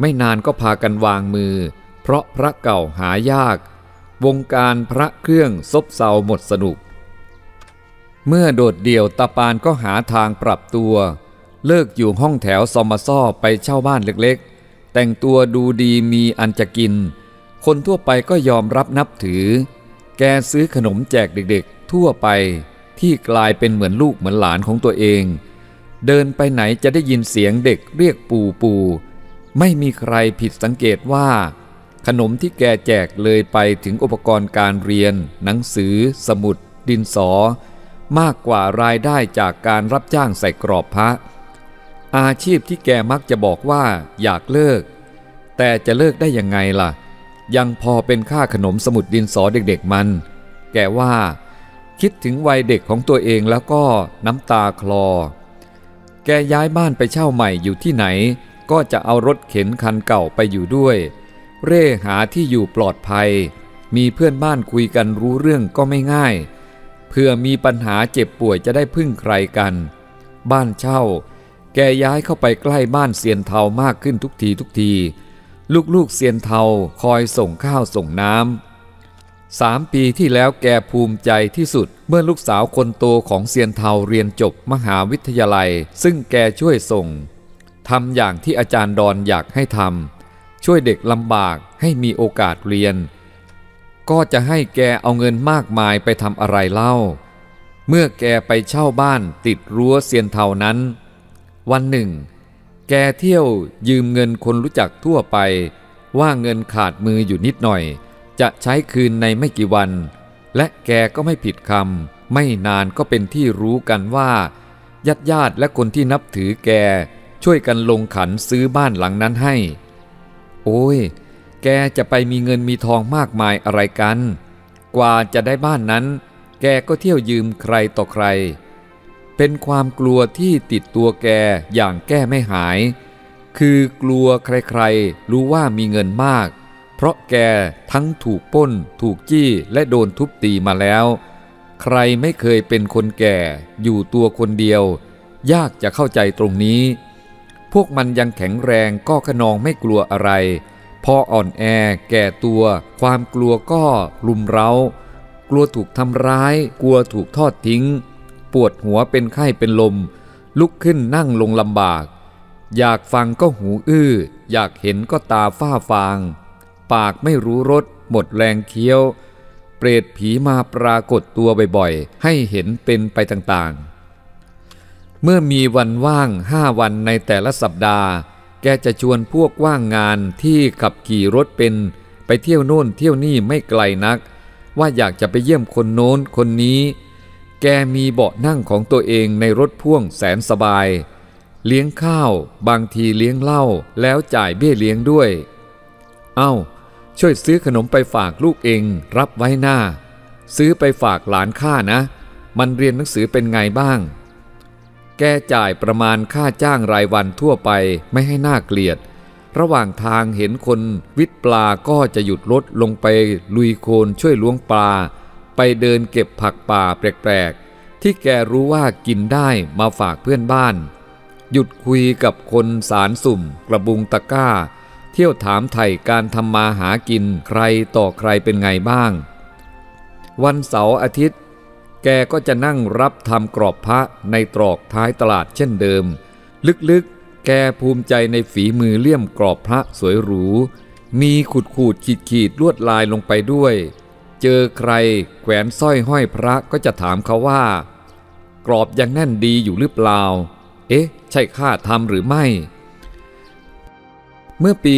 ไม่นานก็พากันวางมือเพราะพระเก่าหายากวงการพระเครื่องซบเซาหมดสนุกเมื่อโดดเดี่ยวตาปานก็หาทางปรับตัวเลิกอยู่ห้องแถวซอมซ่อไปเช่าบ้านเล็กๆแต่งตัวดูดีมีอันจะกินคนทั่วไปก็ยอมรับนับถือแกซื้อขนมแจกเด็กๆทั่วไปที่กลายเป็นเหมือนลูกเหมือนหลานของตัวเองเดินไปไหนจะได้ยินเสียงเด็กเรียกปู่ปู่ไม่มีใครผิดสังเกตว่าขนมที่แกแจกเลยไปถึงอุปกรณ์การเรียนหนังสือสมุดดินสอมากกว่ารายได้จากการรับจ้างใส่กรอบพระอาชีพที่แกมักจะบอกว่าอยากเลิกแต่จะเลิกได้ยังไงล่ะยังพอเป็นค่าขนมสมุดดินสอเด็กๆมันแกว่าคิดถึงวัยเด็กของตัวเองแล้วก็น้ำตาคลอแกย้ายบ้านไปเช่าใหม่อยู่ที่ไหนก็จะเอารถเข็นคันเก่าไปอยู่ด้วยเร่หาที่อยู่ปลอดภัยมีเพื่อนบ้านคุยกันรู้เรื่องก็ไม่ง่ายเพื่อมีปัญหาเจ็บป่วยจะได้พึ่งใครกันบ้านเช่าแกย้ายเข้าไปใกล้บ้านเซียนเทามากขึ้นทุกทีลูกๆเซียนเทาคอยส่งข้าวส่งน้ำ3 ปีที่แล้วแกภูมิใจที่สุดเมื่อลูกสาวคนโตของเซียนเทาเรียนจบมหาวิทยาลัยซึ่งแกช่วยส่งทำอย่างที่อาจารย์ดอนอยากให้ทำช่วยเด็กลำบากให้มีโอกาสเรียนก็จะให้แกเอาเงินมากมายไปทำอะไรเล่าเมื่อแกไปเช่าบ้านติดรั้วเซียนเทานั้นวันหนึ่งแกเที่ยวยืมเงินคนรู้จักทั่วไปว่าเงินขาดมืออยู่นิดหน่อยจะใช้คืนในไม่กี่วันและแกก็ไม่ผิดคำไม่นานก็เป็นที่รู้กันว่าญาติและคนที่นับถือแกช่วยกันลงขันซื้อบ้านหลังนั้นให้โอ้ยแกจะไปมีเงินมีทองมากมายอะไรกันกว่าจะได้บ้านนั้นแกก็เที่ยวยืมใครต่อใครเป็นความกลัวที่ติดตัวแกอย่างแก้ไม่หายคือกลัวใครๆรู้ว่ามีเงินมากเพราะแกทั้งถูกปล้นถูกจี้และโดนทุบตีมาแล้วใครไม่เคยเป็นคนแก่อยู่ตัวคนเดียวยากจะเข้าใจตรงนี้พวกมันยังแข็งแรงก็ขนองไม่กลัวอะไรพออ่อนแอแก่ตัวความกลัวก็รุมเร้ากลัวถูกทำร้ายกลัวถูกทอดทิ้งปวดหัวเป็นไข้เป็นลมลุกขึ้นนั่งลงลำบากอยากฟังก็หูอื้ออยากเห็นก็ตาฝ้าฟางปากไม่รู้รสหมดแรงเคี้ยวเปรตผีมาปรากฏตัวบ่อยๆให้เห็นเป็นไปต่างๆเมื่อมีวันว่าง5 วันในแต่ละสัปดาห์แกจะชวนพวกว่างงานที่ขับขี่รถเป็นไปเที่ยวโน่นเที่ยวนี่ไม่ไกลนักว่าอยากจะไปเยี่ยมคนโน้นคนนี้แกมีเบาะนั่งของตัวเองในรถพ่วงแสนสบายเลี้ยงข้าวบางทีเลี้ยงเหล้าแล้วจ่ายเบี้ยเลี้ยงด้วยเอ้าช่วยซื้อขนมไปฝากลูกเองรับไว้หน้าซื้อไปฝากหลานข้านะมันเรียนหนังสือเป็นไงบ้างแกจ่ายประมาณค่าจ้างรายวันทั่วไปไม่ให้น่าเกลียดระหว่างทางเห็นคนวิทย์ปลาก็จะหยุดรถลงไปลุยโคลนช่วยล้วงปลาไปเดินเก็บผักป่าแปลกๆที่แกรู้ว่ากินได้มาฝากเพื่อนบ้านหยุดคุยกับคนสารสุ่มกระบุงตะกร้าเที่ยวถามไถ่การทำมาหากินใครต่อใครเป็นไงบ้างวันเสาร์อาทิตย์แกก็จะนั่งรับทำกรอบพระในตรอกท้ายตลาดเช่นเดิมลึกๆแกภูมิใจในฝีมือเลี่ยมกรอบพระสวยหรูมีขูดขีดลวดลายลงไปด้วยเจอใครแขวนสร้อยห้อยพระก็จะถามเขาว่ากรอบยังแน่นดีอยู่หรือเปล่าเอ๊ะใช่ข้าทำหรือไม่เมื่อปี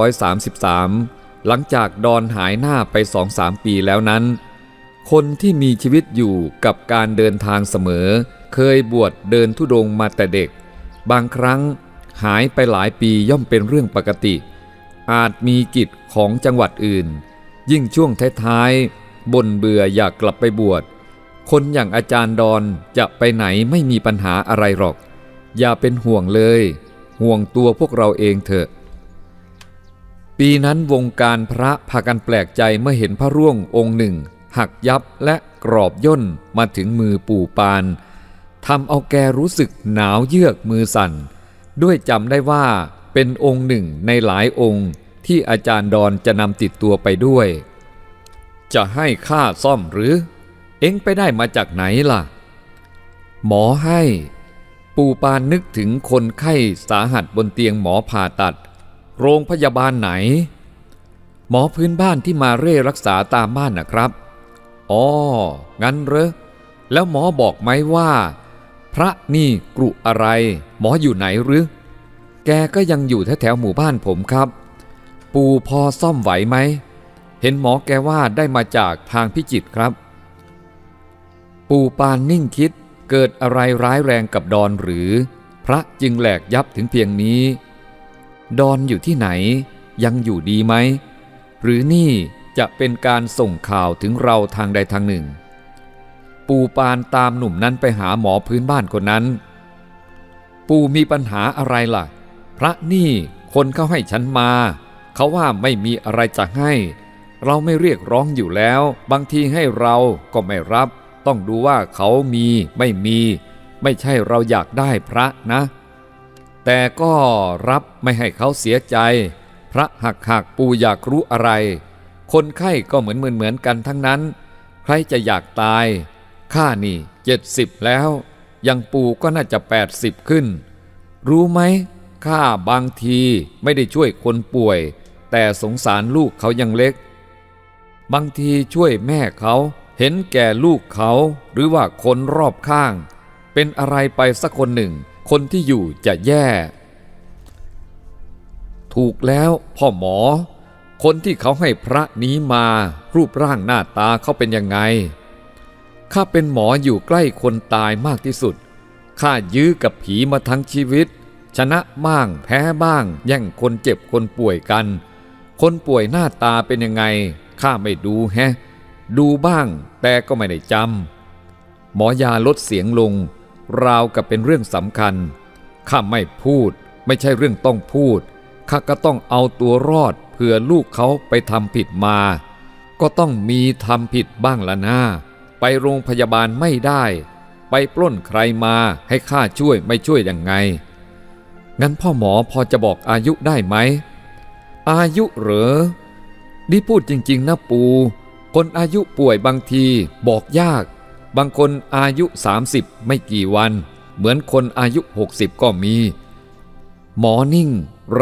2533หลังจากดอนหายหน้าไป 2-3 ปีแล้วนั้น คนที่มีชีวิตอยู่กับการเดินทางเสมอเคยบวชเดินธุดงค์มาแต่เด็กบางครั้งหายไปหลายปีย่อมเป็นเรื่องปกติอาจมีกิจของจังหวัดอื่นยิ่งช่วงท้ายๆบ่นเบื่ออยากกลับไปบวชคนอย่างอาจารย์ดอนจะไปไหนไม่มีปัญหาอะไรหรอกอย่าเป็นห่วงเลยห่วงตัวพวกเราเองเถอะปีนั้นวงการพระพากันแปลกใจเมื่อเห็นพระร่วงองค์หนึ่งหักยับและกรอบย่นมาถึงมือปู่ปานทำเอาแกรู้สึกหนาวเยือกมือสั่นด้วยจำได้ว่าเป็นองค์หนึ่งในหลายองค์ที่อาจารย์ดอนจะนำติดตัวไปด้วยจะให้ข้าซ่อมหรือเอ็งไปได้มาจากไหนล่ะหมอให้ปู่ปานนึกถึงคนไข้สาหัสบนเตียงหมอผ่าตัดโรงพยาบาลไหนหมอพื้นบ้านที่มาเร่รักษาตามบ้านนะครับอ๋องั้นเหรอแล้วหมอบอกไหมว่าพระนี่กรุอะไรหมออยู่ไหนหรือแกก็ยังอยู่แถวๆหมู่บ้านผมครับปู่พอซ่อมไหวไหมเห็นหมอแกว่าได้มาจากทางพิจิตรครับปู่ปานนิ่งคิดเกิดอะไรร้ายแรงกับดอนหรือพระจึงแหลกยับถึงเพียงนี้ดอนอยู่ที่ไหนยังอยู่ดีไหมหรือนี่จะเป็นการส่งข่าวถึงเราทางใดทางหนึ่งปู่ปานตามหนุ่มนั้นไปหาหมอพื้นบ้านคนนั้นปู่มีปัญหาอะไรล่ะพระนี่คนเขาให้ฉันมาเขาว่าไม่มีอะไรจะให้เราไม่เรียกร้องอยู่แล้วบางทีให้เราก็ไม่รับต้องดูว่าเขามีไม่มีไม่ใช่เราอยากได้พระนะแต่ก็รับไม่ให้เขาเสียใจพระหักปู่อยากรู้อะไรคนไข้ก็เหมือนกันทั้งนั้นใครจะอยากตายข้านี่70แล้วยังปู่ก็น่าจะ80ขึ้นรู้ไหมข้าบางทีไม่ได้ช่วยคนป่วยแต่สงสารลูกเขายังเล็กบางทีช่วยแม่เขาเห็นแก่ลูกเขาหรือว่าคนรอบข้างเป็นอะไรไปสักคนหนึ่งคนที่อยู่จะแย่ถูกแล้วพ่อหมอคนที่เขาให้พระนี้มารูปร่างหน้าตาเขาเป็นยังไงข้าเป็นหมออยู่ใกล้คนตายมากที่สุดข้ายื้อกับผีมาทั้งชีวิตชนะบ้างแพ้บ้างแย่งคนเจ็บคนป่วยกันคนป่วยหน้าตาเป็นยังไงข้าไม่ดูแฮะดูบ้างแต่ก็ไม่ได้จำหมอยาลดเสียงลงราวกับเป็นเรื่องสำคัญข้าไม่พูดไม่ใช่เรื่องต้องพูดข้าก็ต้องเอาตัวรอดเผื่อลูกเขาไปทำผิดมาก็ต้องมีทำผิดบ้างละนะไปโรงพยาบาลไม่ได้ไปปล้นใครมาให้ข้าช่วยไม่ช่วยยังไงงั้นพ่อหมอพอจะบอกอายุได้ไหมอายุเหรอนี่พูดจริงๆนะปูคนอายุป่วยบางทีบอกยากบางคนอายุ30ไม่กี่วันเหมือนคนอายุ60ก็มีหมอนิ่ง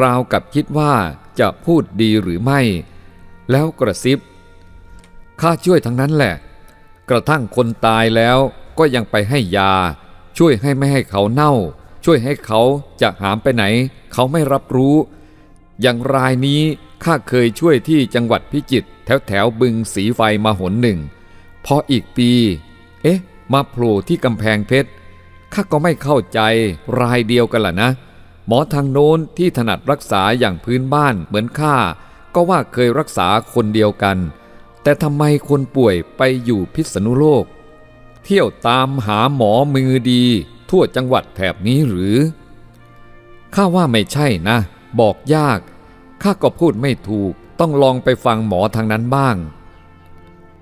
ราวกับคิดว่าจะพูดดีหรือไม่แล้วกระซิบข้าช่วยทั้งนั้นแหละกระทั่งคนตายแล้วก็ยังไปให้ยาช่วยให้ไม่ให้เขาเน่าช่วยให้เขาจะหามไปไหนเขาไม่รับรู้อย่างรายนี้ข้าเคยช่วยที่จังหวัดพิจิตรแถวบึงสีไฟมาหนหนึ่งพออีกปีมาโผล่ที่กำแพงเพชรข้าก็ไม่เข้าใจรายเดียวกันล่ะนะหมอทางโน้นที่ถนัดรักษาอย่างพื้นบ้านเหมือนข้าก็ว่าเคยรักษาคนเดียวกันแต่ทำไมคนป่วยไปอยู่พิษณุโลกเที่ยวตามหาหมอมือดีทั่วจังหวัดแถบนี้หรือข้าว่าไม่ใช่นะบอกยากข้าก็พูดไม่ถูกต้องลองไปฟังหมอทางนั้นบ้าง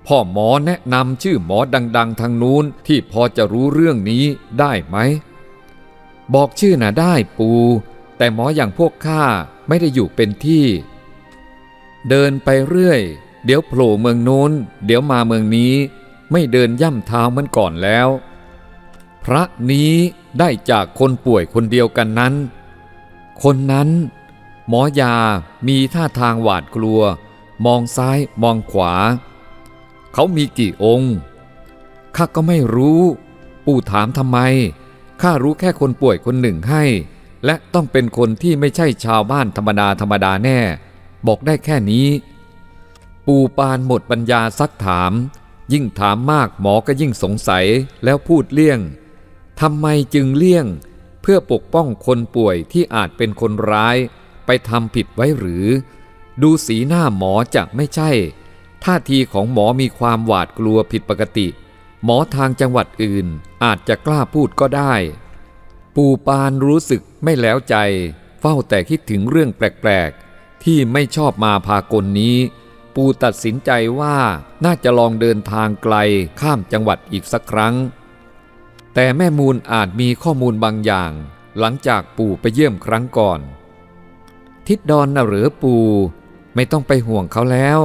พ่อหมอแนะนำชื่อหมอดังๆทางนู้นที่พอจะรู้เรื่องนี้ได้ไหมบอกชื่อน่ะได้ปูแต่หมออย่างพวกข้าไม่ได้อยู่เป็นที่เดินไปเรื่อยเดี๋ยวโผล่เมืองโน้นเดี๋ยวมาเมืองนี้ไม่เดินย่ำเท้าเหมือนก่อนแล้วพระนี้ได้จากคนป่วยคนเดียวกันนั้นคนนั้นหมอยามีท่าทางหวาดกลัวมองซ้ายมองขวาเขามีกี่องค์ข้าก็ไม่รู้ปู่ถามทำไมข้ารู้แค่คนป่วยคนหนึ่งให้และต้องเป็นคนที่ไม่ใช่ชาวบ้านธรรมดาแน่บอกได้แค่นี้ปู่ปานหมดปัญญาซักถาม ยิ่งถามมากหมอก็ยิ่งสงสัยแล้วพูดเลี่ยงทำไมจึงเลี่ยงเพื่อปกป้องคนป่วยที่อาจเป็นคนร้ายไปทำผิดไว้หรือดูสีหน้าหมอจะไม่ใช่ท่าทีของหมอมีความหวาดกลัวผิดปกติหมอทางจังหวัดอื่นอาจจะกล้าพูดก็ได้ปู่ปานรู้สึกไม่แล้วใจเฝ้าแต่คิดถึงเรื่องแปลกๆที่ไม่ชอบมาพากลนี้ปู่ตัดสินใจว่าน่าจะลองเดินทางไกลข้ามจังหวัดอีกสักครั้งแต่แม่มูลอาจมีข้อมูลบางอย่างหลังจากปู่ไปเยี่ยมครั้งก่อนทิดดอนนะหรือปู่ไม่ต้องไปห่วงเขาแล้ว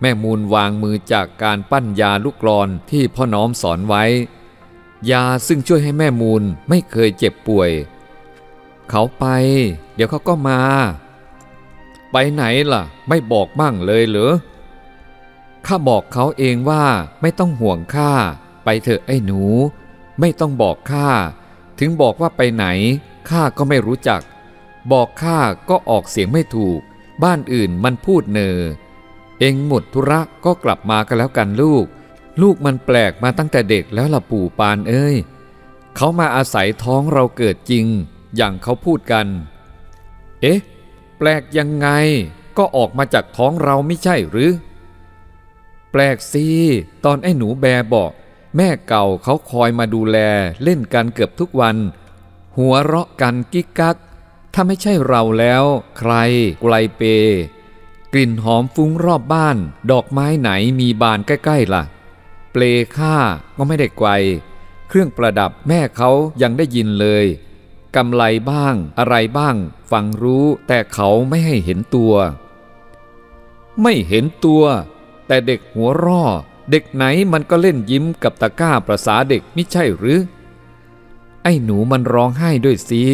แม่มูลวางมือจากการปั้นยาลูกกลอนที่พ่อน้อมสอนไว้ยาซึ่งช่วยให้แม่มูลไม่เคยเจ็บป่วยเขาไปเดี๋ยวเขาก็มาไปไหนล่ะไม่บอกบ้างเลยเหรอข้าบอกเขาเองว่าไม่ต้องห่วงข้าไปเถอะไอ้หนูไม่ต้องบอกข้าถึงบอกว่าไปไหนข้าก็ไม่รู้จักบอกข้าก็ออกเสียงไม่ถูกบ้านอื่นมันพูดเนอเองหมดธุระก็กลับมากันแล้วกันลูกมันแปลกมาตั้งแต่เด็กแล้วล่ะปู่ปานเอ้ยเขามาอาศัยท้องเราเกิดจริงอย่างเขาพูดกันเอ๊ะแปลกยังไงก็ออกมาจากท้องเราไม่ใช่หรือแปลกสิตอนไอ้หนูแบบอกแม่เก่าเขาคอยมาดูแลเล่นกันเกือบทุกวันหัวเราะกันกิ๊กกักถ้าไม่ใช่เราแล้วใครไกลเปกลิ่นหอมฟุ้งรอบบ้านดอกไม้ไหนมีบานใกล้ๆล่ะเปลข้าก็ไม่ได้ไกลเครื่องประดับแม่เขายังได้ยินเลยกำไลบ้างอะไรบ้างฟังรู้แต่เขาไม่ให้เห็นตัวไม่เห็นตัวแต่เด็กหัวร่อเด็กไหนมันก็เล่นยิ้มกับตะกร้าประสาเด็กไม่ใช่หรือไอ้หนูมันร้องไห้ด้วยสิ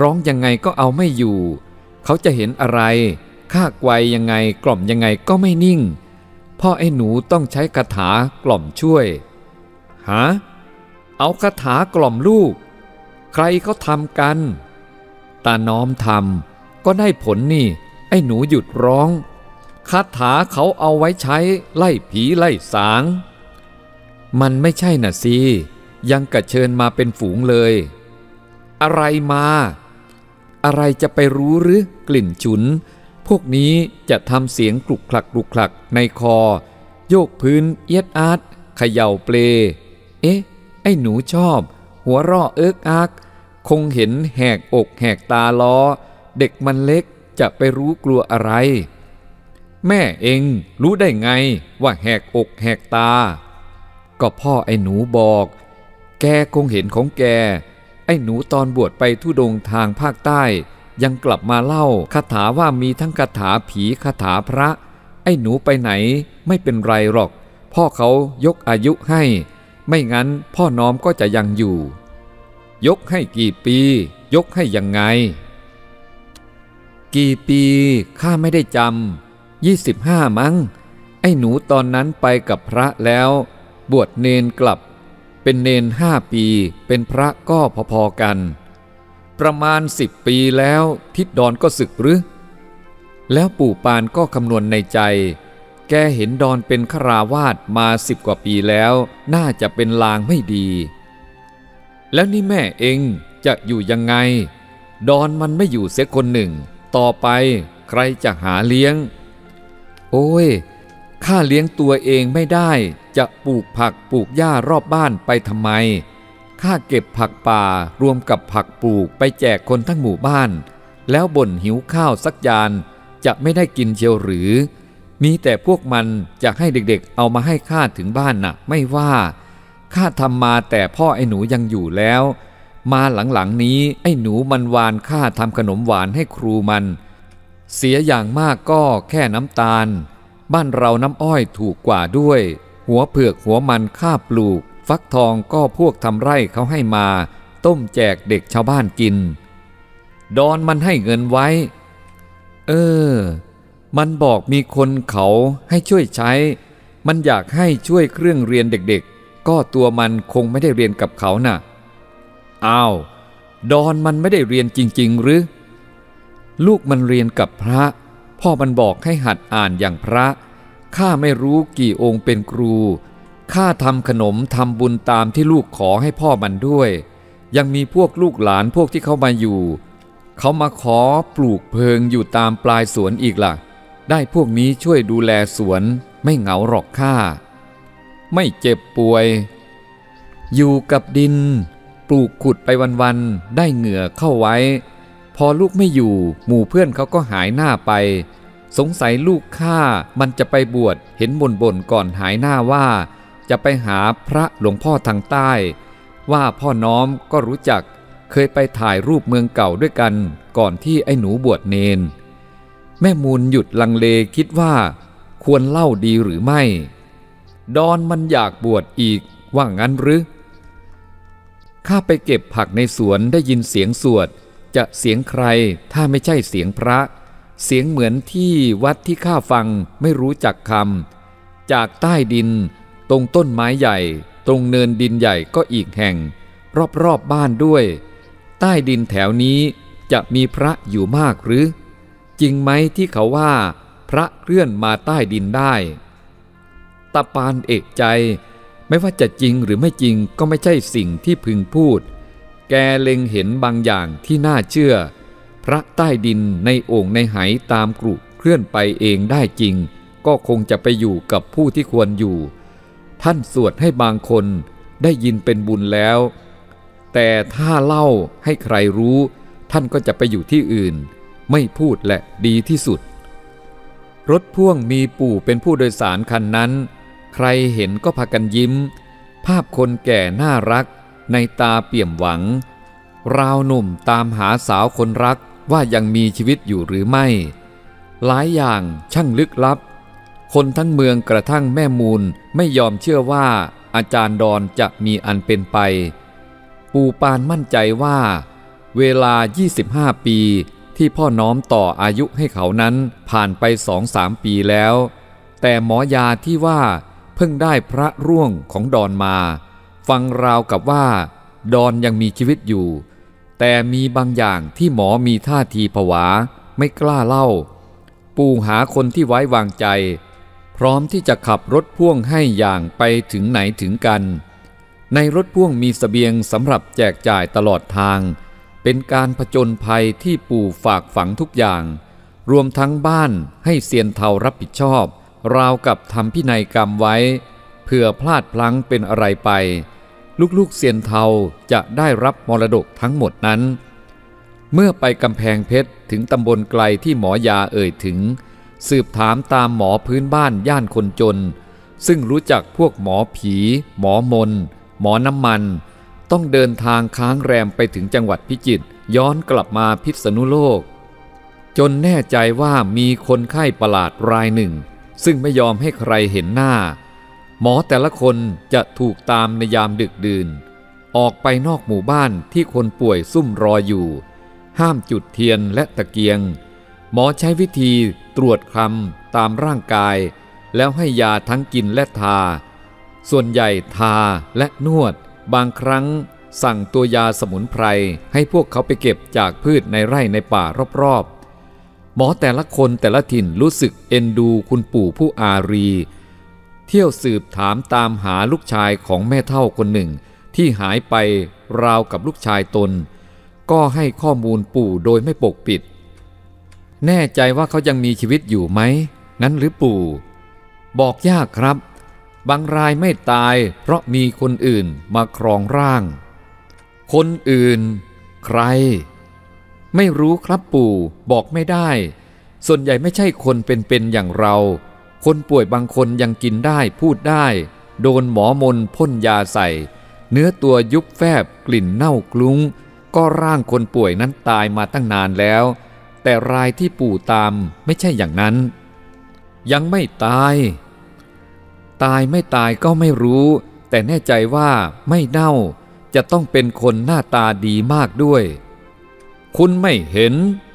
ร้องยังไงก็เอาไม่อยู่เขาจะเห็นอะไรข้าไกวยังไงกล่อมยังไงก็ไม่นิ่งพ่อไอ้หนูต้องใช้คาถากล่อมช่วยฮะเอาคาถากล่อมลูกใครเขาทำกันตาน้อมทำก็ได้ผลนี่ไอ้หนูหยุดร้องคาถาเขาเอาไว้ใช้ไล่ผีไล่สางมันไม่ใช่น่ะสิยังกะเชิญมาเป็นฝูงเลยอะไรมาอะไรจะไปรู้หรือกลิ่นฉุนพวกนี้จะทำเสียงกลุกคลักกลุกคลักในคอโยกพื้นเอียดอาดเขย่าเปลเอ๊ะไอ้หนูชอบหัวร่อเอิกอักคงเห็นแหกอกแหกตาล้อเด็กมันเล็กจะไปรู้กลัวอะไรแม่เองรู้ได้ไงว่าแหกอกแหกตาก็พ่อไอ้หนูบอกแกคงเห็นของแกไอ้หนูตอนบวชไปธุดงค์ทางภาคใต้ยังกลับมาเล่าคาถาว่ามีทั้งคาถาผีคาถาพระไอ้หนูไปไหนไม่เป็นไรหรอกพ่อเขายกอายุให้ไม่งั้นพ่อน้อมก็จะยังอยู่ยกให้กี่ปียกให้ยังไงกี่ปีข้าไม่ได้จำ25มั้งไอ้หนูตอนนั้นไปกับพระแล้วบวชเนนกลับเป็นเนน5 ปีเป็นพระก็พอๆกันประมาณ10 ปีแล้วทิดดอนก็สึกหรือแล้วปู่ปานก็คำนวณในใจแกเห็นดอนเป็นฆราวาสมา10 กว่าปีแล้วน่าจะเป็นลางไม่ดีแล้วนี่แม่เองจะอยู่ยังไงดอนมันไม่อยู่เสียคนหนึ่งต่อไปใครจะหาเลี้ยงโอ้ยข้าเลี้ยงตัวเองไม่ได้จะปลูกผักปลูกหญ้ารอบบ้านไปทำไมข้าเก็บผักป่ารวมกับผักปลูกไปแจกคนทั้งหมู่บ้านแล้วบ่นหิวข้าวสักจานจะไม่ได้กินเชียวหรือมีแต่พวกมันจะให้เด็กๆเอามาให้ข้าถึงบ้านน่ะไม่ว่าข้าทำมาแต่พ่อไอ้หนูยังอยู่แล้วมาหลังๆนี้ไอ้หนูมันวานข้าทำขนมหวานให้ครูมันเสียอย่างมากก็แค่น้ำตาลบ้านเราน้ำอ้อยถูกกว่าด้วยหัวเผือกหัวมันข้าปลูกฟักทองก็พวกทำไร่เขาให้มาต้มแจกเด็กชาวบ้านกินดอนมันให้เงินไว้มันบอกมีคนเขาให้ช่วยใช้มันอยากให้ช่วยเครื่องเรียนเด็กๆก็ตัวมันคงไม่ได้เรียนกับเขาน่ะอ้าวดอนมันไม่ได้เรียนจริงๆหรือลูกมันเรียนกับพระพ่อมันบอกให้หัดอ่านอย่างพระข้าไม่รู้กี่องค์เป็นครู ข้าทำขนมทำบุญตามที่ลูกขอให้พ่อมันด้วยยังมีพวกลูกหลานพวกที่เขามาอยู่เขามาขอปลูกเพิงอยู่ตามปลายสวนอีกล่ะได้พวกนี้ช่วยดูแลสวนไม่เหงาหรอกข้าไม่เจ็บป่วยอยู่กับดินปลูกขุดไปวันๆได้เหงื่อเข้าไว้พอลูกไม่อยู่หมู่เพื่อนเขาก็หายหน้าไปสงสัยลูกข้ามันจะไปบวชเห็นบ่นก่อนหายหน้าว่าจะไปหาพระหลวงพ่อทางใต้ว่าพ่อน้อมก็รู้จักเคยไปถ่ายรูปเมืองเก่าด้วยกันก่อนที่ไอ้หนูบวชเนนแม่มูลหยุดลังเลคิดว่าควรเล่าดีหรือไม่ดอนมันอยากบวชอีกว่างั้นหรือข้าไปเก็บผักในสวนได้ยินเสียงสวดจะเสียงใครถ้าไม่ใช่เสียงพระเสียงเหมือนที่วัดที่ข้าฟังไม่รู้จักคำจากใต้ดินตรงต้นไม้ใหญ่ตรงเนินดินใหญ่ก็อีกแห่งรอบๆบ้านด้วยใต้ดินแถวนี้จะมีพระอยู่มากหรือจริงไหมที่เขาว่าพระเคลื่อนมาใต้ดินได้ตาปานเอกใจไม่ว่าจะจริงหรือไม่จริงก็ไม่ใช่สิ่งที่พึงพูดแกเล็งเห็นบางอย่างที่น่าเชื่อพระใต้ดินในโอ่งในไหตามกรุเคลื่อนไปเองได้จริงก็คงจะไปอยู่กับผู้ที่ควรอยู่ท่านสวดให้บางคนได้ยินเป็นบุญแล้วแต่ถ้าเล่าให้ใครรู้ท่านก็จะไปอยู่ที่อื่นไม่พูดแหละดีที่สุดรถพ่วงมีปู่เป็นผู้โดยสารคันนั้นใครเห็นก็พากันยิ้มภาพคนแก่น่ารักในตาเปี่ยมหวังราวหนุ่มตามหาสาวคนรักว่ายังมีชีวิตอยู่หรือไม่หลายอย่างช่างลึกลับคนทั้งเมืองกระทั่งแม่มูลไม่ยอมเชื่อว่าอาจารย์ดอนจะมีอันเป็นไปปู่ปานมั่นใจว่าเวลา25ปีที่พ่อน้อมต่ออายุให้เขานั้นผ่านไป2-3 ปีแล้วแต่หมอยาที่ว่าเพิ่งได้พระร่วงของดอนมาฟังราวกับว่าดอนยังมีชีวิตอยู่แต่มีบางอย่างที่หมอมีท่าทีผวาไม่กล้าเล่าปู่หาคนที่ไว้วางใจพร้อมที่จะขับรถพ่วงให้อย่างไปถึงไหนถึงกันในรถพ่วงมีเสบียงสำหรับแจกจ่ายตลอดทางเป็นการผจญภัยที่ปู่ฝากฝังทุกอย่างรวมทั้งบ้านให้เซียนเทารับผิดชอบราวกับทำพินัยกรรมไว้เผื่อพลาดพลั้งเป็นอะไรไปลูกๆเซียนเทาจะได้รับมรดกทั้งหมดนั้นเมื่อไปกำแพงเพชรถึงตำบลไกลที่หมอยาเอ่ยถึงสืบถามตามหมอพื้นบ้านย่านคนจนซึ่งรู้จักพวกหมอผีหมอมนหมอน้ำมันต้องเดินทางค้างแรมไปถึงจังหวัดพิจิตรย้อนกลับมาพิษณุโลกจนแน่ใจว่ามีคนไข้ประหลาดรายหนึ่งซึ่งไม่ยอมให้ใครเห็นหน้าหมอแต่ละคนจะถูกตามในยามดึกดื่นออกไปนอกหมู่บ้านที่คนป่วยซุ่มรออยู่ห้ามจุดเทียนและตะเกียงหมอใช้วิธีตรวจคลำตามร่างกายแล้วให้ยาทั้งกินและทาส่วนใหญ่ทาและนวดบางครั้งสั่งตัวยาสมุนไพรให้พวกเขาไปเก็บจากพืชในไร่ในป่ารอบๆหมอแต่ละคนแต่ละถิ่นรู้สึกเอ็นดูคุณปู่ผู้อารีเที่ยวสืบถามตามหาลูกชายของแม่เฒ่าคนหนึ่งที่หายไปราวกับลูกชายตนก็ให้ข้อมูลปู่โดยไม่ปกปิดแน่ใจว่าเขายังมีชีวิตอยู่ไหมงั้นหรือปู่บอกยากครับบางรายไม่ตายเพราะมีคนอื่นมาครองร่างคนอื่นใครไม่รู้ครับปู่บอกไม่ได้ส่วนใหญ่ไม่ใช่คนเป็นๆอย่างเราคนป่วยบางคนยังกินได้พูดได้โดนหมอมนพ่นยาใส่เนื้อตัวยุบแฟบกลิ่นเน่าคลุ้งก็ร่างคนป่วยนั้นตายมาตั้งนานแล้วแต่รายที่ปู่ตามไม่ใช่อย่างนั้นยังไม่ตายตายไม่ตายก็ไม่รู้แต่แน่ใจว่าไม่เน่าจะต้องเป็นคนหน้าตาดีมากด้วยคุณไม่เห็น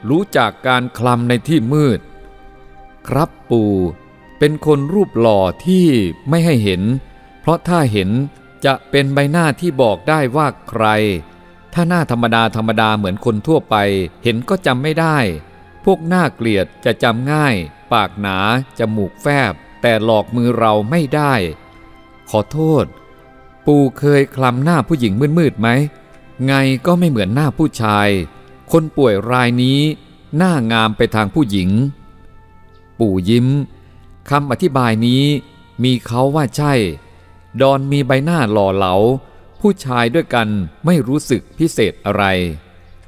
รู้จากการคลำในที่มืดครับปู่เป็นคนรูปหล่อที่ไม่ให้เห็นเพราะถ้าเห็นจะเป็นใบหน้าที่บอกได้ว่าใครถ้าหน้าธรรมดาเหมือนคนทั่วไปเห็นก็จำไม่ได้พวกหน้าเกลียดจะจำง่ายปากหนาจมูกแฟบแต่หลอกมือเราไม่ได้ ขอโทษปูเคยคลำหน้าผู้หญิงมืดๆไหมไงก็ไม่เหมือนหน้าผู้ชายคนป่วยรายนี้หน้างามไปทางผู้หญิงปู่ยิ้มคำอธิบายนี้มีเขาว่าใช่ดอนมีใบหน้าหล่อเหลาผู้ชายด้วยกันไม่รู้สึกพิเศษอะไร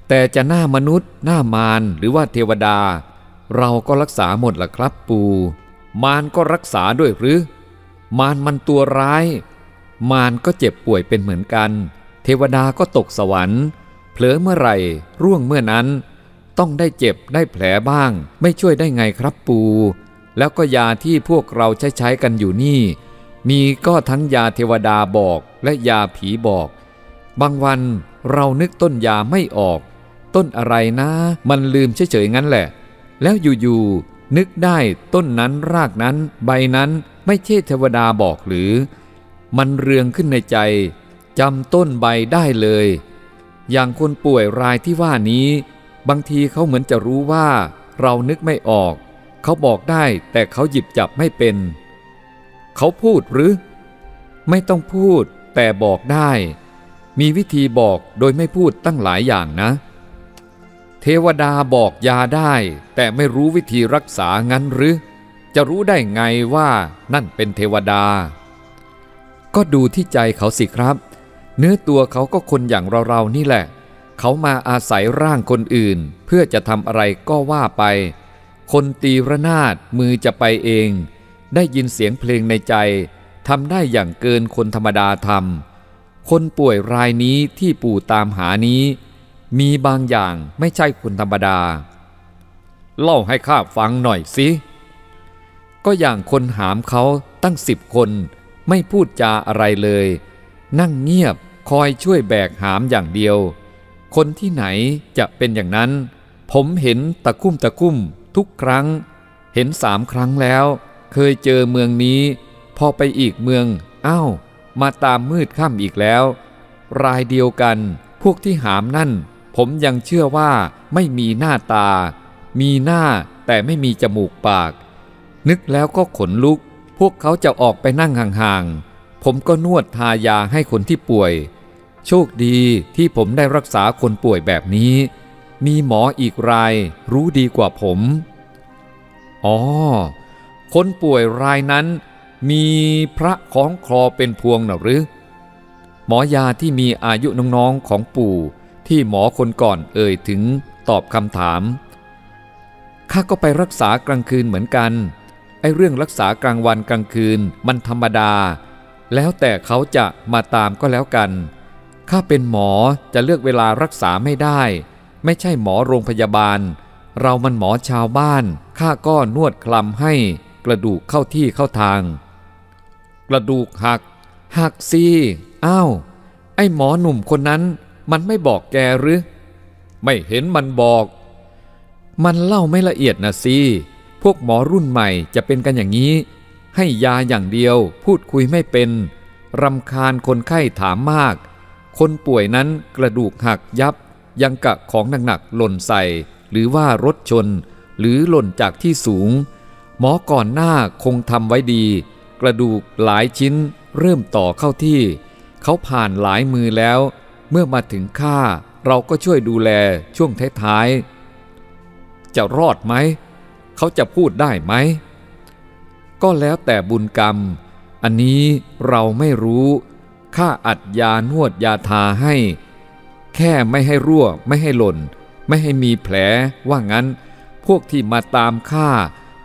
แต่จะหน้ามนุษย์หน้ามารหรือว่าเทวดาเราก็รักษาหมดล่ะครับปู่มารก็รักษาด้วยหรือมารมันตัวร้ายมารก็เจ็บป่วยเป็นเหมือนกันเทวดาก็ตกสวรรค์เผลอเมื่อไหร่ร่วงเมื่อนั้นต้องได้เจ็บได้แผลบ้างไม่ช่วยได้ไงครับปู่แล้วก็ยาที่พวกเราใช้กันอยู่นี่มีก็ทั้งยาเทวดาบอกและยาผีบอกบางวันเรานึกต้นยาไม่ออกต้นอะไรนะมันลืมเฉยๆงั้นแหละแล้วอยู่ๆนึกได้ต้นนั้นรากนั้นใบนั้นไม่ใช่เทวดาบอกหรือมันเรืองขึ้นในใจจำต้นใบได้เลยอย่างคนป่วยรายที่ว่านี้บางทีเขาเหมือนจะรู้ว่าเรานึกไม่ออกเขาบอกได้แต่เขาหยิบจับไม่เป็นเขาพูดหรือไม่ต้องพูดแต่บอกได้มีวิธีบอกโดยไม่พูดตั้งหลายอย่างนะเทวดาบอกยาได้แต่ไม่รู้วิธีรักษางั้นหรือจะรู้ได้ไงว่านั่นเป็นเทวดาก็ดูที่ใจเขาสิครับเนื้อตัวเขาก็คนอย่างเราๆนี่แหละเขามาอาศัยร่างคนอื่นเพื่อจะทำอะไรก็ว่าไปคนตีระนาดมือจะไปเองได้ยินเสียงเพลงในใจทำได้อย่างเกินคนธรรมดาทำคนป่วยรายนี้ที่ปู่ตามหานี้มีบางอย่างไม่ใช่คนธรรมดาเล่าให้ข้าฟังหน่อยสิก็อย่างคนหามเขาตั้ง10 คนไม่พูดจาอะไรเลยนั่งเงียบคอยช่วยแบกหามอย่างเดียวคนที่ไหนจะเป็นอย่างนั้นผมเห็นตะคุ่มทุกครั้งเห็น3 ครั้งแล้วเคยเจอเมืองนี้พอไปอีกเมืองอ้าวมาตามมืดค่ำอีกแล้วรายเดียวกันพวกที่หามนั่นผมยังเชื่อว่าไม่มีหน้าตามีหน้าแต่ไม่มีจมูกปากนึกแล้วก็ขนลุกพวกเขาจะออกไปนั่งห่างๆผมก็นวดทายาให้คนที่ป่วยโชคดีที่ผมได้รักษาคนป่วยแบบนี้มีหมออีกรายรู้ดีกว่าผมอ๋อคนป่วยรายนั้นมีพระคล้องคลอเป็นพวงหรือหมอยาที่มีอายุน้องๆของปู่ที่หมอคนก่อนเอ่ยถึงตอบคำถามข้าก็ไปรักษากลางคืนเหมือนกันไอ้เรื่องรักษากลางวันกลางคืนมันธรรมดาแล้วแต่เขาจะมาตามก็แล้วกันข้าเป็นหมอจะเลือกเวลารักษาไม่ได้ไม่ใช่หมอโรงพยาบาลเรามันหมอชาวบ้านข้าก็นวดคลำให้กระดูกเข้าที่เข้าทางกระดูกหักซี่อ้าวไอ้หมอหนุ่มคนนั้นมันไม่บอกแกหรือไม่เห็นมันบอกมันเล่าไม่ละเอียดนะสิพวกหมอรุ่นใหม่จะเป็นกันอย่างนี้ให้ยาอย่างเดียวพูดคุยไม่เป็นรำคาญคนไข้ถามมากคนป่วยนั้นกระดูกหักยับยังกะของหนักๆหล่นใส่หรือว่ารถชนหรือหล่นจากที่สูงหมอก่อนหน้าคงทำไว้ดีกระดูกหลายชิ้นเริ่มต่อเข้าที่เขาผ่านหลายมือแล้วเมื่อมาถึงข้าเราก็ช่วยดูแลช่วงท้ายๆจะรอดไหมเขาจะพูดได้ไหมก็แล้วแต่บุญกรรมอันนี้เราไม่รู้ข้าอัดยานวดยาทาให้แค่ไม่ให้รั่วไม่ให้หล่นไม่ให้มีแผลว่างั้นพวกที่มาตามข้า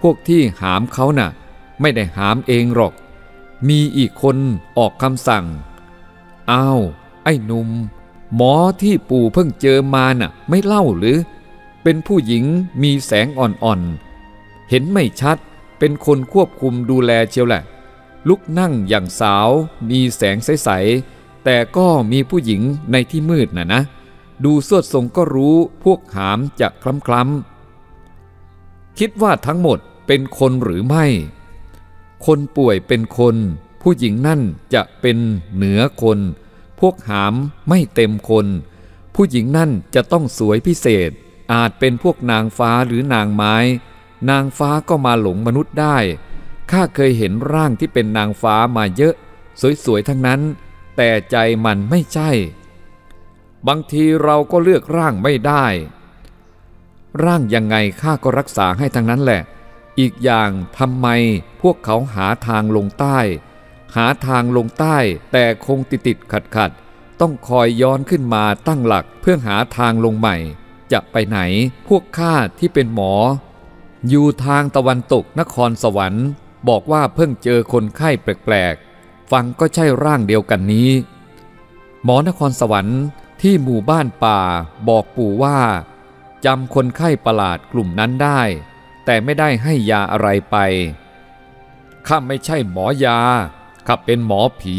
พวกที่หามเขาน่ะไม่ได้หามเองหรอกมีอีกคนออกคำสั่งอ้าวไอ้หนุ่มหมอที่ปู่เพิ่งเจอมาน่ะไม่เล่าหรือเป็นผู้หญิงมีแสงอ่อนๆเห็นไม่ชัดเป็นคนควบคุมดูแลเชียวแหละลุกนั่งอย่างสาวมีแสงใสๆแต่ก็มีผู้หญิงในที่มืดนะดูสวดทรงก็รู้พวกหามจะคล้ำๆคิดว่าทั้งหมดเป็นคนหรือไม่คนป่วยเป็นคนผู้หญิงนั่นจะเป็นเหนือคนพวกหามไม่เต็มคนผู้หญิงนั่นจะต้องสวยพิเศษอาจเป็นพวกนางฟ้าหรือนางไม้นางฟ้าก็มาหลงมนุษย์ได้ข้าเคยเห็นร่างที่เป็นนางฟ้ามาเยอะ สวยๆทั้งนั้นแต่ใจมันไม่ใช่บางทีเราก็เลือกร่างไม่ได้ร่างยังไงข้าก็รักษาให้ทั้งนั้นแหละอีกอย่างทำไมพวกเขาหาทางลงใต้แต่คงติดขัดต้องคอยย้อนขึ้นมาตั้งหลักเพื่อหาทางลงใหม่จะไปไหนพวกข้าที่เป็นหมออยู่ทางตะวันตกนครสวรรค์บอกว่าเพิ่งเจอคนไข้แปลกๆฟังก็ใช่ร่างเดียวกันนี้หมอนครสวรรค์ที่หมู่บ้านป่าบอกปู่ว่าจำคนไข้ประหลาดกลุ่มนั้นได้แต่ไม่ได้ให้ยาอะไรไปข้าไม่ใช่หมอยาข้าเป็นหมอผี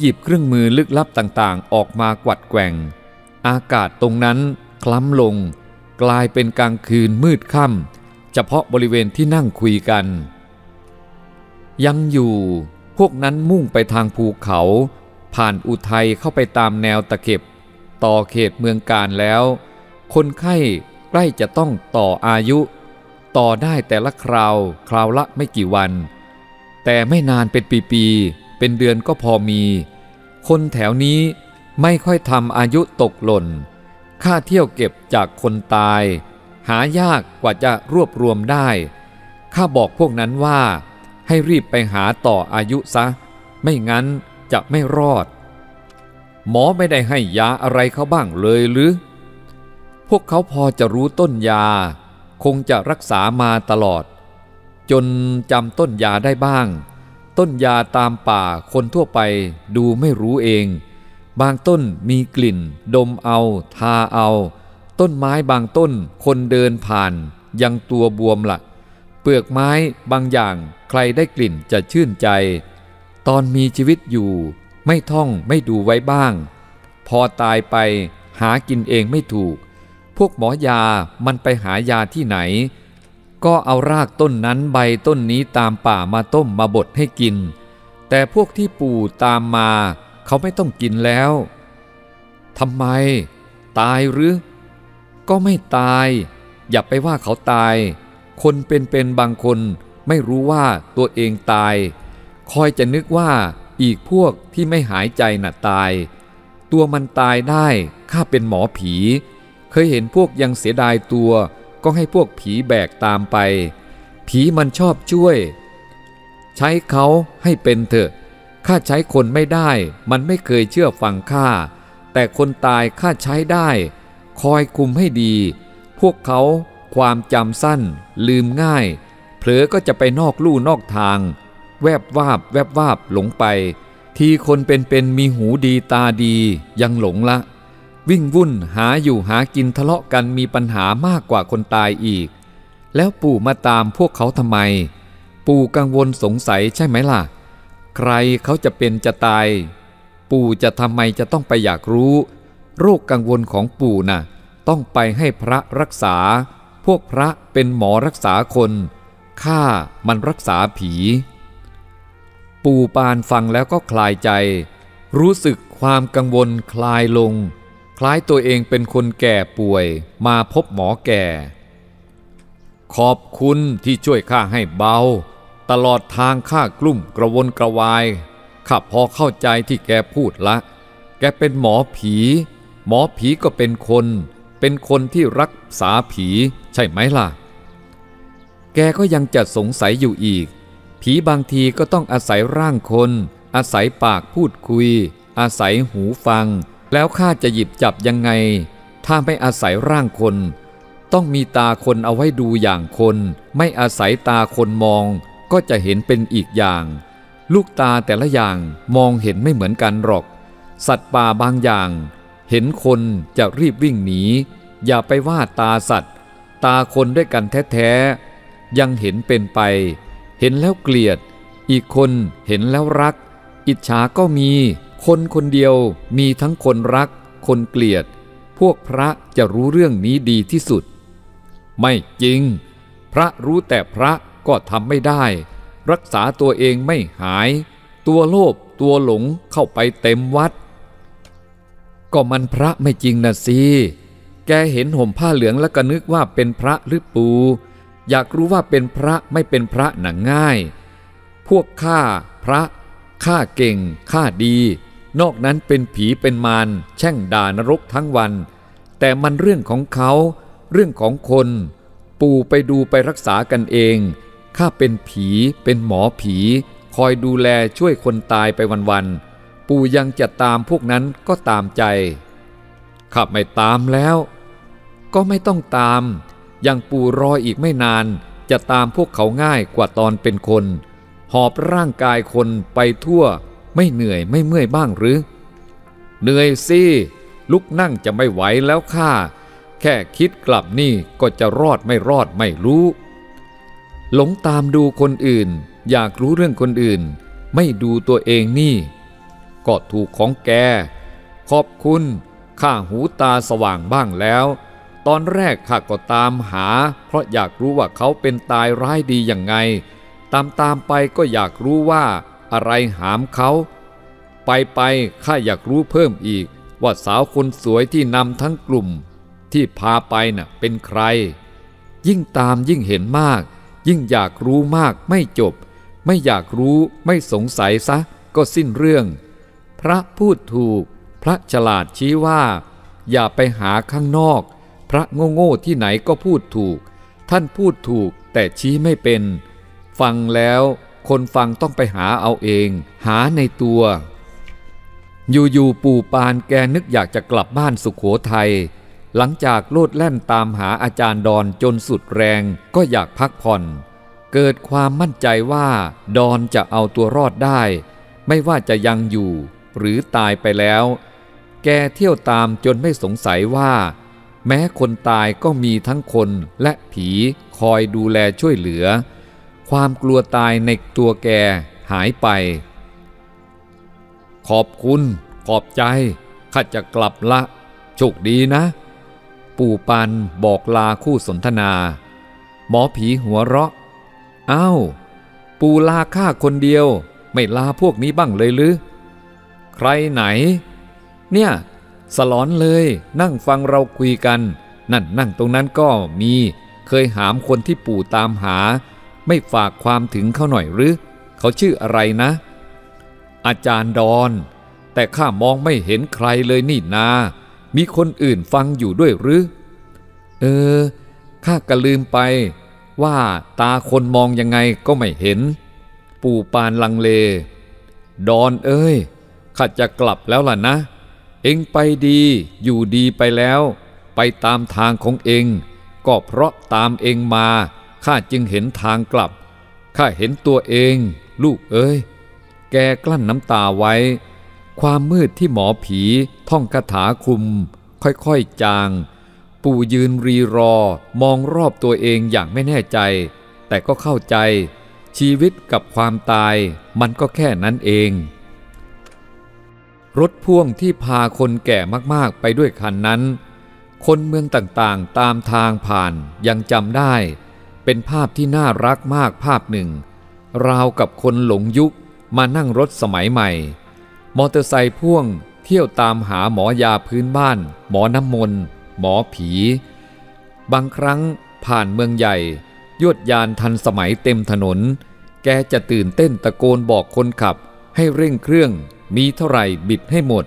หยิบเครื่องมือลึกลับต่างๆออกมากวัดแกว่งอากาศตรงนั้นคล้ำลงกลายเป็นกลางคืนมืดค่ำเฉพาะบริเวณที่นั่งคุยกันยังอยู่พวกนั้นมุ่งไปทางภูเขาผ่านอุทัยเข้าไปตามแนวตะเข็บต่อเขตเมืองการแล้วคนไข้ใกล้จะต้องต่ออายุต่อได้แต่ละคราวละไม่กี่วันแต่ไม่นานเป็นปีๆเป็นเดือนก็พอมีคนแถวนี้ไม่ค่อยทำอายุตกหล่นค่าเที่ยวเก็บจากคนตายหายากกว่าจะรวบรวมได้ข้าบอกพวกนั้นว่าให้รีบไปหาต่ออายุซะไม่งั้นจะไม่รอดหมอไม่ได้ให้ยาอะไรเขาบ้างเลยหรือพวกเขาพอจะรู้ต้นยาคงจะรักษามาตลอดจนจำต้นยาได้บ้างต้นยาตามป่าคนทั่วไปดูไม่รู้เองบางต้นมีกลิ่นดมเอาทาเอาต้นไม้บางต้นคนเดินผ่านยังตัวบวมละเปลือกไม้บางอย่างใครได้กลิ่นจะชื่นใจตอนมีชีวิตอยู่ไม่ท่องไม่ดูไว้บ้างพอตายไปหากินเองไม่ถูกพวกหมอยามันไปหายาที่ไหนก็เอารากต้นนั้นใบต้นนี้ตามป่ามาต้มมาบดให้กินแต่พวกที่ปู่ตามมาเขาไม่ต้องกินแล้วทำไมตายหรือก็ไม่ตายอย่าไปว่าเขาตายคนเป็นบางคนไม่รู้ว่าตัวเองตายคอยจะนึกว่าอีกพวกที่ไม่หายใจน่ะตายตัวมันตายได้ข้าเป็นหมอผีเคยเห็นพวกยังเสียดายตัวก็ให้พวกผีแบกตามไปผีมันชอบช่วยใช้เขาให้เป็นเถอะข้าใช้คนไม่ได้มันไม่เคยเชื่อฟังข้าแต่คนตายข้าใช้ได้คอยคุมให้ดีพวกเขาความจำสั้นลืมง่ายเผลอก็จะไปนอกลู่นอกทางแวบวาบหลงไปทีคนเป็นมีหูดีตาดียังหลงละวิ่งวุ่นหาอยู่หากินทะเลาะกันมีปัญหามากกว่าคนตายอีกแล้วปู่มาตามพวกเขาทำไมปู่กังวลสงสัยใช่ไหมล่ะใครเขาจะเป็นจะตายปู่จะทำไมจะต้องไปอยากรู้โรคกังวลของปู่น่ะต้องไปให้พระรักษาพวกพระเป็นหมอรักษาคนข้ามันรักษาผีปู่ปานฟังแล้วก็คลายใจรู้สึกความกังวลคลายลงคล้ายตัวเองเป็นคนแก่ป่วยมาพบหมอแก่ขอบคุณที่ช่วยข้าให้เบาตลอดทางข้ากลุ่มกระวนกระวายข้าพอเข้าใจที่แกพูดละแกเป็นหมอผีก็เป็นคนที่รักษาผีใช่ไหมล่ะแกก็ยังจะสงสัยอยู่อีกผีบางทีก็ต้องอาศัยร่างคนอาศัยปากพูดคุยอาศัยหูฟังแล้วข้าจะหยิบจับยังไงถ้าไม่อาศัยร่างคนต้องมีตาคนเอาไว้ดูอย่างคนไม่อาศัยตาคนมองก็จะเห็นเป็นอีกอย่างลูกตาแต่ละอย่างมองเห็นไม่เหมือนกันหรอกสัตว์ป่าบางอย่างเห็นคนจะรีบวิ่งหนีอย่าไปว่าตาสัตว์ตาคนด้วยกันแท้ๆยังเห็นเป็นไปเห็นแล้วเกลียดอีกคนเห็นแล้วรักอิจฉาก็มีคนคนเดียวมีทั้งคนรักคนเกลียดพวกพระจะรู้เรื่องนี้ดีที่สุดไม่จริงพระรู้แต่พระก็ทำไม่ได้รักษาตัวเองไม่หายตัวโลภตัวหลงเข้าไปเต็มวัดก็มันพระไม่จริงนะสิแกเห็นห่มผ้าเหลืองแล้วก็นึกว่าเป็นพระหรือปูอยากรู้ว่าเป็นพระไม่เป็นพระหนังง่ายพวกข้า พระข้าเก่งข้าดีนอกนั้นเป็นผีเป็นมารแช่งด่านรกทั้งวันแต่มันเรื่องของเขาเรื่องของคนปู่ไปดูไปรักษากันเองข้าเป็นผีเป็นหมอผีคอยดูแลช่วยคนตายไปวันๆปู่ยังจะตามพวกนั้นก็ตามใจข้าไม่ตามแล้วก็ไม่ต้องตามยังปู่รออีกไม่นานจะตามพวกเขาง่ายกว่าตอนเป็นคนหอบร่างกายคนไปทั่วไม่เหนื่อยไม่เมื่อยบ้างหรือเหนื่อยสิลุกนั่งจะไม่ไหวแล้วข้าแค่คิดกลับนี่ก็จะรอดไม่รอดไม่รู้หลงตามดูคนอื่นอยากรู้เรื่องคนอื่นไม่ดูตัวเองนี่ก็ถูกของแกขอบคุณข้าหูตาสว่างบ้างแล้วตอนแรกข้าก็ตามหาเพราะอยากรู้ว่าเขาเป็นตายร้ายดียังไงตามไปก็อยากรู้ว่าอะไรหามเขาไปข้าอยากรู้เพิ่มอีกว่าสาวคนสวยที่นำทั้งกลุ่มที่พาไปน่ะเป็นใครยิ่งตามยิ่งเห็นมากยิ่งอยากรู้มากไม่จบไม่อยากรู้ไม่สงสัยซะก็สิ้นเรื่องพระพูดถูกพระฉลาดชี้ว่าอย่าไปหาข้างนอกพระโง่ๆที่ไหนก็พูดถูกท่านพูดถูกแต่ชี้ไม่เป็นฟังแล้วคนฟังต้องไปหาเอาเองหาในตัวอยู่ๆปู่ปานแกนึกอยากจะกลับบ้านสุโขทัยหลังจากโลดแล่นตามหาอาจารย์ดอนจนสุดแรงก็อยากพักผ่อนเกิดความมั่นใจว่าดอนจะเอาตัวรอดได้ไม่ว่าจะยังอยู่หรือตายไปแล้วแกเที่ยวตามจนไม่สงสัยว่าแม้คนตายก็มีทั้งคนและผีคอยดูแลช่วยเหลือความกลัวตายในตัวแกหายไปขอบคุณขอบใจข้าจะกลับละโชคดีนะปู่ปานบอกลาคู่สนทนาหมอผีหัวเราะอ้าวปู่ลาข้าคนเดียวไม่ลาพวกนี้บ้างเลยหรือใครไหนเนี่ยสลอนเลยนั่งฟังเราคุยกันนั่นนั่งตรงนั้นก็มีเคยหามคนที่ปู่ตามหาไม่ฝากความถึงเขาหน่อยหรือเขาชื่ออะไรนะอาจารย์ดอนแต่ข้ามองไม่เห็นใครเลยนี่นามีคนอื่นฟังอยู่ด้วยหรือข้าก็ลืมไปว่าตาคนมองยังไงก็ไม่เห็นปู่ปานลังเลดอนเอ้ยข้าจะกลับแล้วล่ะนะเองไปดีอยู่ดีไปแล้วไปตามทางของเองก็เพราะตามเองมาข้าจึงเห็นทางกลับข้าเห็นตัวเองลูกเอ้ยแกกลั้นน้ำตาไว้ความมืดที่หมอผีท่องคาถาคุมค่อยๆจางปู่ยืนรีรอมองรอบตัวเองอย่างไม่แน่ใจแต่ก็เข้าใจชีวิตกับความตายมันก็แค่นั้นเองรถพ่วงที่พาคนแก่มากๆไปด้วยคันนั้นคนเมืองต่างๆตามทางผ่านยังจำได้เป็นภาพที่น่ารักมากภาพหนึ่งราวกับคนหลงยุคมานั่งรถสมัยใหม่มอเตอร์ไซค์พ่วงเที่ยวตามหาหมอยาพื้นบ้านหมอน้ำมนต์หมอผีบางครั้งผ่านเมืองใหญ่ยวดยานทันสมัยเต็มถนนแกจะตื่นเต้นตะโกนบอกคนขับให้เร่งเครื่องมีเท่าไหร่บิดให้หมด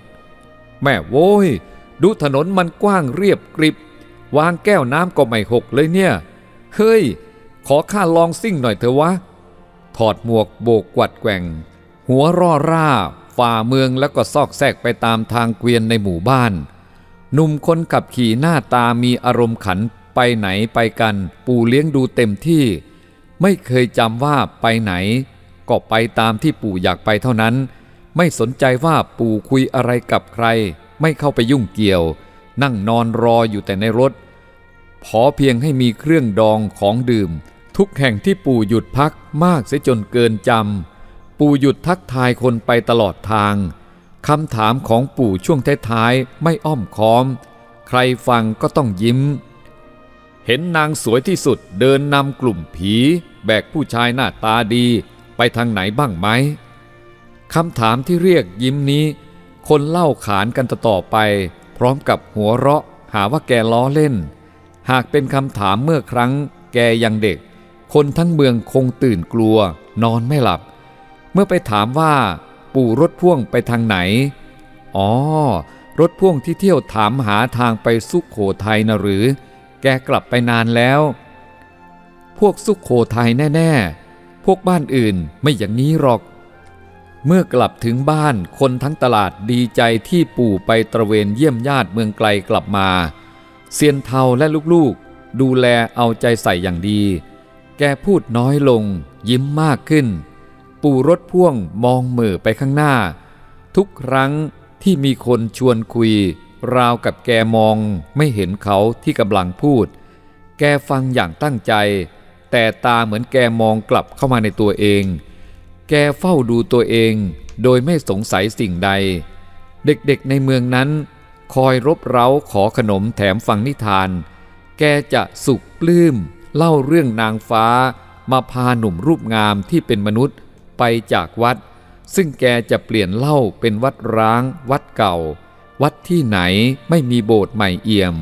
แม่โว้ยดูถนนมันกว้างเรียบกริบวางแก้วน้ำก็ไม่หกเลยเนี่ยเฮ้ยขอข้าลองซิ่งหน่อยเถอะวะถอดหมวกโบกกวัดแกว่งหัวร่อร่าฝ่าเมืองแล้วก็ซอกแซกไปตามทางเกวียนในหมู่บ้านหนุ่มคนขับขี่หน้าตามีอารมณ์ขันไปไหนไปกันปู่เลี้ยงดูเต็มที่ไม่เคยจำว่าไปไหนก็ไปตามที่ปู่อยากไปเท่านั้นไม่สนใจว่าปู่คุยอะไรกับใครไม่เข้าไปยุ่งเกี่ยวนั่งนอนรออยู่แต่ในรถขอเพียงให้มีเครื่องดองของดื่มทุกแห่งที่ปู่หยุดพักมากเสียจนเกินจำปู่หยุดทักทายคนไปตลอดทางคำถามของปู่ช่วงท้ายๆไม่อ้อมค้อมใครฟังก็ต้องยิ้มเห็นนางสวยที่สุดเดินนำกลุ่มผีแบกผู้ชายหน้าตาดีไปทางไหนบ้างไหมคำถามที่เรียกยิ้มนี้คนเล่าขานกันต่อไปพร้อมกับหัวเราะหาว่าแกล้อเล่นหากเป็นคำถามเมื่อครั้งแกยังเด็กคนทั้งเมืองคงตื่นกลัวนอนไม่หลับ เมื่อไปถามว่าปู่รถพ่วงไปทางไหนอ๋อรถพ่วงที่เที่ยวถามหาทางไปสุโขทัยนะหรือแกกลับไปนานแล้วพวกสุโขทัยแน่ๆพวกบ้านอื่นไม่อย่างนี้หรอกเมื่อกลับถึงบ้านคนทั้งตลาดดีใจที่ปู่ไปตระเวนเยี่ยมญาติเมืองไกลกลับมาเซียนเทาและลูกๆดูแลเอาใจใส่อย่างดีแกพูดน้อยลงยิ้มมากขึ้นปู่รถพ่วงมองเหม่อไปข้างหน้าทุกครั้งที่มีคนชวนคุยราวกับแกมองไม่เห็นเขาที่กำลังพูดแกฟังอย่างตั้งใจแต่ตาเหมือนแกมองกลับเข้ามาในตัวเองแกเฝ้าดูตัวเองโดยไม่สงสัยสิ่งใดเด็กๆในเมืองนั้นคอยรบเร้าขอขนมแถมฟังนิทานแกจะสุขปลื้มเล่าเรื่องนางฟ้ามาพาหนุ่มรูปงามที่เป็นมนุษย์ไปจากวัดซึ่งแกจะเปลี่ยนเล่าเป็นวัดร้างวัดเก่าวัดที่ไหนไม่มีโบสถ์ใหม่เอี่ยม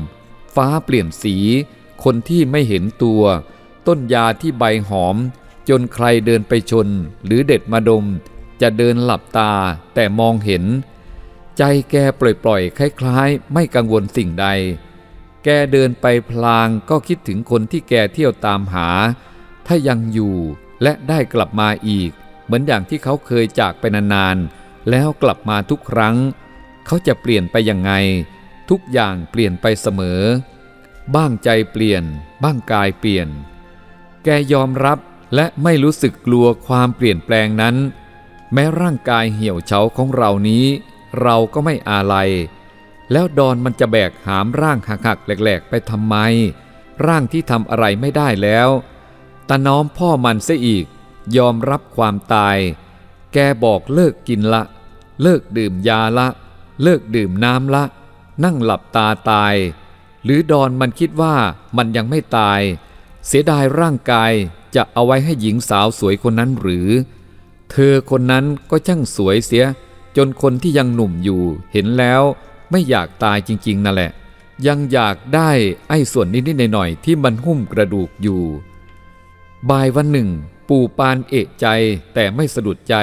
ฟ้าเปลี่ยนสีคนที่ไม่เห็นตัวต้นยาที่ใบหอมจนใครเดินไปชนหรือเด็ดมาดมจะเดินหลับตาแต่มองเห็นใจแกปล่อยๆคล้ายๆไม่กังวลสิ่งใดแกเดินไปพลางก็คิดถึงคนที่แกเที่ยวตามหาถ้ายังอยู่และได้กลับมาอีกเหมือนอย่างที่เขาเคยจากไปนานๆแล้วกลับมาทุกครั้งเขาจะเปลี่ยนไปยังไงทุกอย่างเปลี่ยนไปเสมอบ้างใจเปลี่ยนบ้างกายเปลี่ยนแกยอมรับและไม่รู้สึกกลัวความเปลี่ยนแปลงนั้นแม้ร่างกายเหี่ยวเฉาของเรานี้เราก็ไม่อาลัยแล้วดอนมันจะแบกหามร่างหักๆแหลกๆไปทำไมร่างที่ทำอะไรไม่ได้แล้วตาน้อมพ่อมันเสียอีกยอมรับความตายแกบอกเลิกกินละเลิกดื่มยาละเลิกดื่มน้ำละนั่งหลับตาตายหรือดอนมันคิดว่ามันยังไม่ตายเสียดายร่างกายจะเอาไว้ให้หญิงสาวสวยคนนั้นหรือเธอคนนั้นก็ช่างสวยเสียจนคนที่ยังหนุ่มอยู่เห็นแล้วไม่อยากตายจริงๆนั่นแหละยังอยากได้ไอ้ส่วนนิดๆหน่อยๆที่มันหุ้มกระดูกอยู่บ่ายวันหนึ่งปู่ปานเอะใจแต่ไม่สะดุดใจ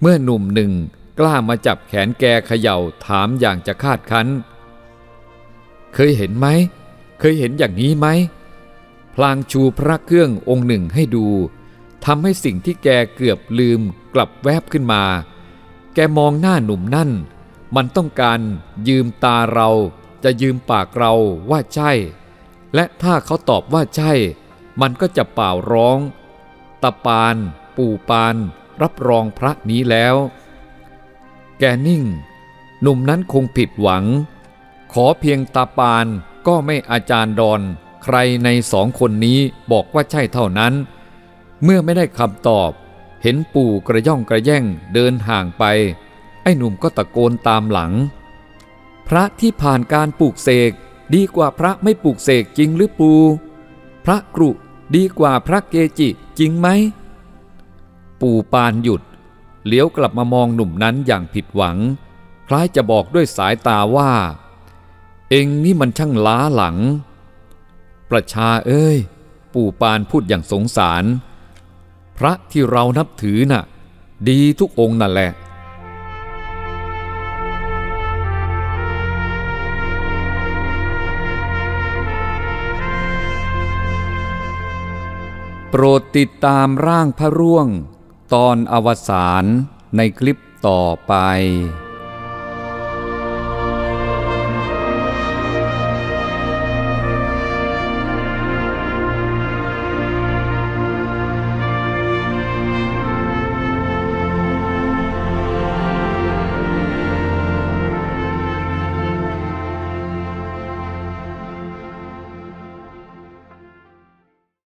เมื่อหนุ่มหนึ่งกล้ามาจับแขนแกเขย่าถามอย่างจะคาดคั้นเคยเห็นไหมเคยเห็นอย่างนี้ไหมพลางชูพระเครื่ององค์หนึ่งให้ดูทำให้สิ่งที่แกเกือบลืมกลับแวบขึ้นมาแกมองหน้าหนุ่มนั่นมันต้องการยืมตาเราจะยืมปากเราว่าใช่และถ้าเขาตอบว่าใช่มันก็จะเป่าร้องตาปานปู่ปานรับรองพระนี้แล้วแกนิ่งหนุ่มนั้นคงผิดหวังขอเพียงตาปานก็ไม่อาจารย์ดอนใครในสองคนนี้บอกว่าใช่เท่านั้นเมื่อไม่ได้คำตอบเห็นปู่กระย่องกระแย่งเดินห่างไปไอ้หนุ่มก็ตะโกนตามหลังพระที่ผ่านการปลูกเสกดีกว่าพระไม่ปลูกเสกจริงหรือปู่พระกรุดีกว่าพระเกจิจริงไหมปู่ปานหยุดเลี้ยวกลับมามองหนุ่มนั้นอย่างผิดหวังคล้ายจะบอกด้วยสายตาว่าเอ็งนี่มันช่างล้าหลังประชาเอ้ยปู่ปานพูดอย่างสงสารพระที่เรานับถือน่ะดีทุกองค์นั่นแหละโปรดติดตามร่างพระร่วงตอนอวสานในคลิปต่อไป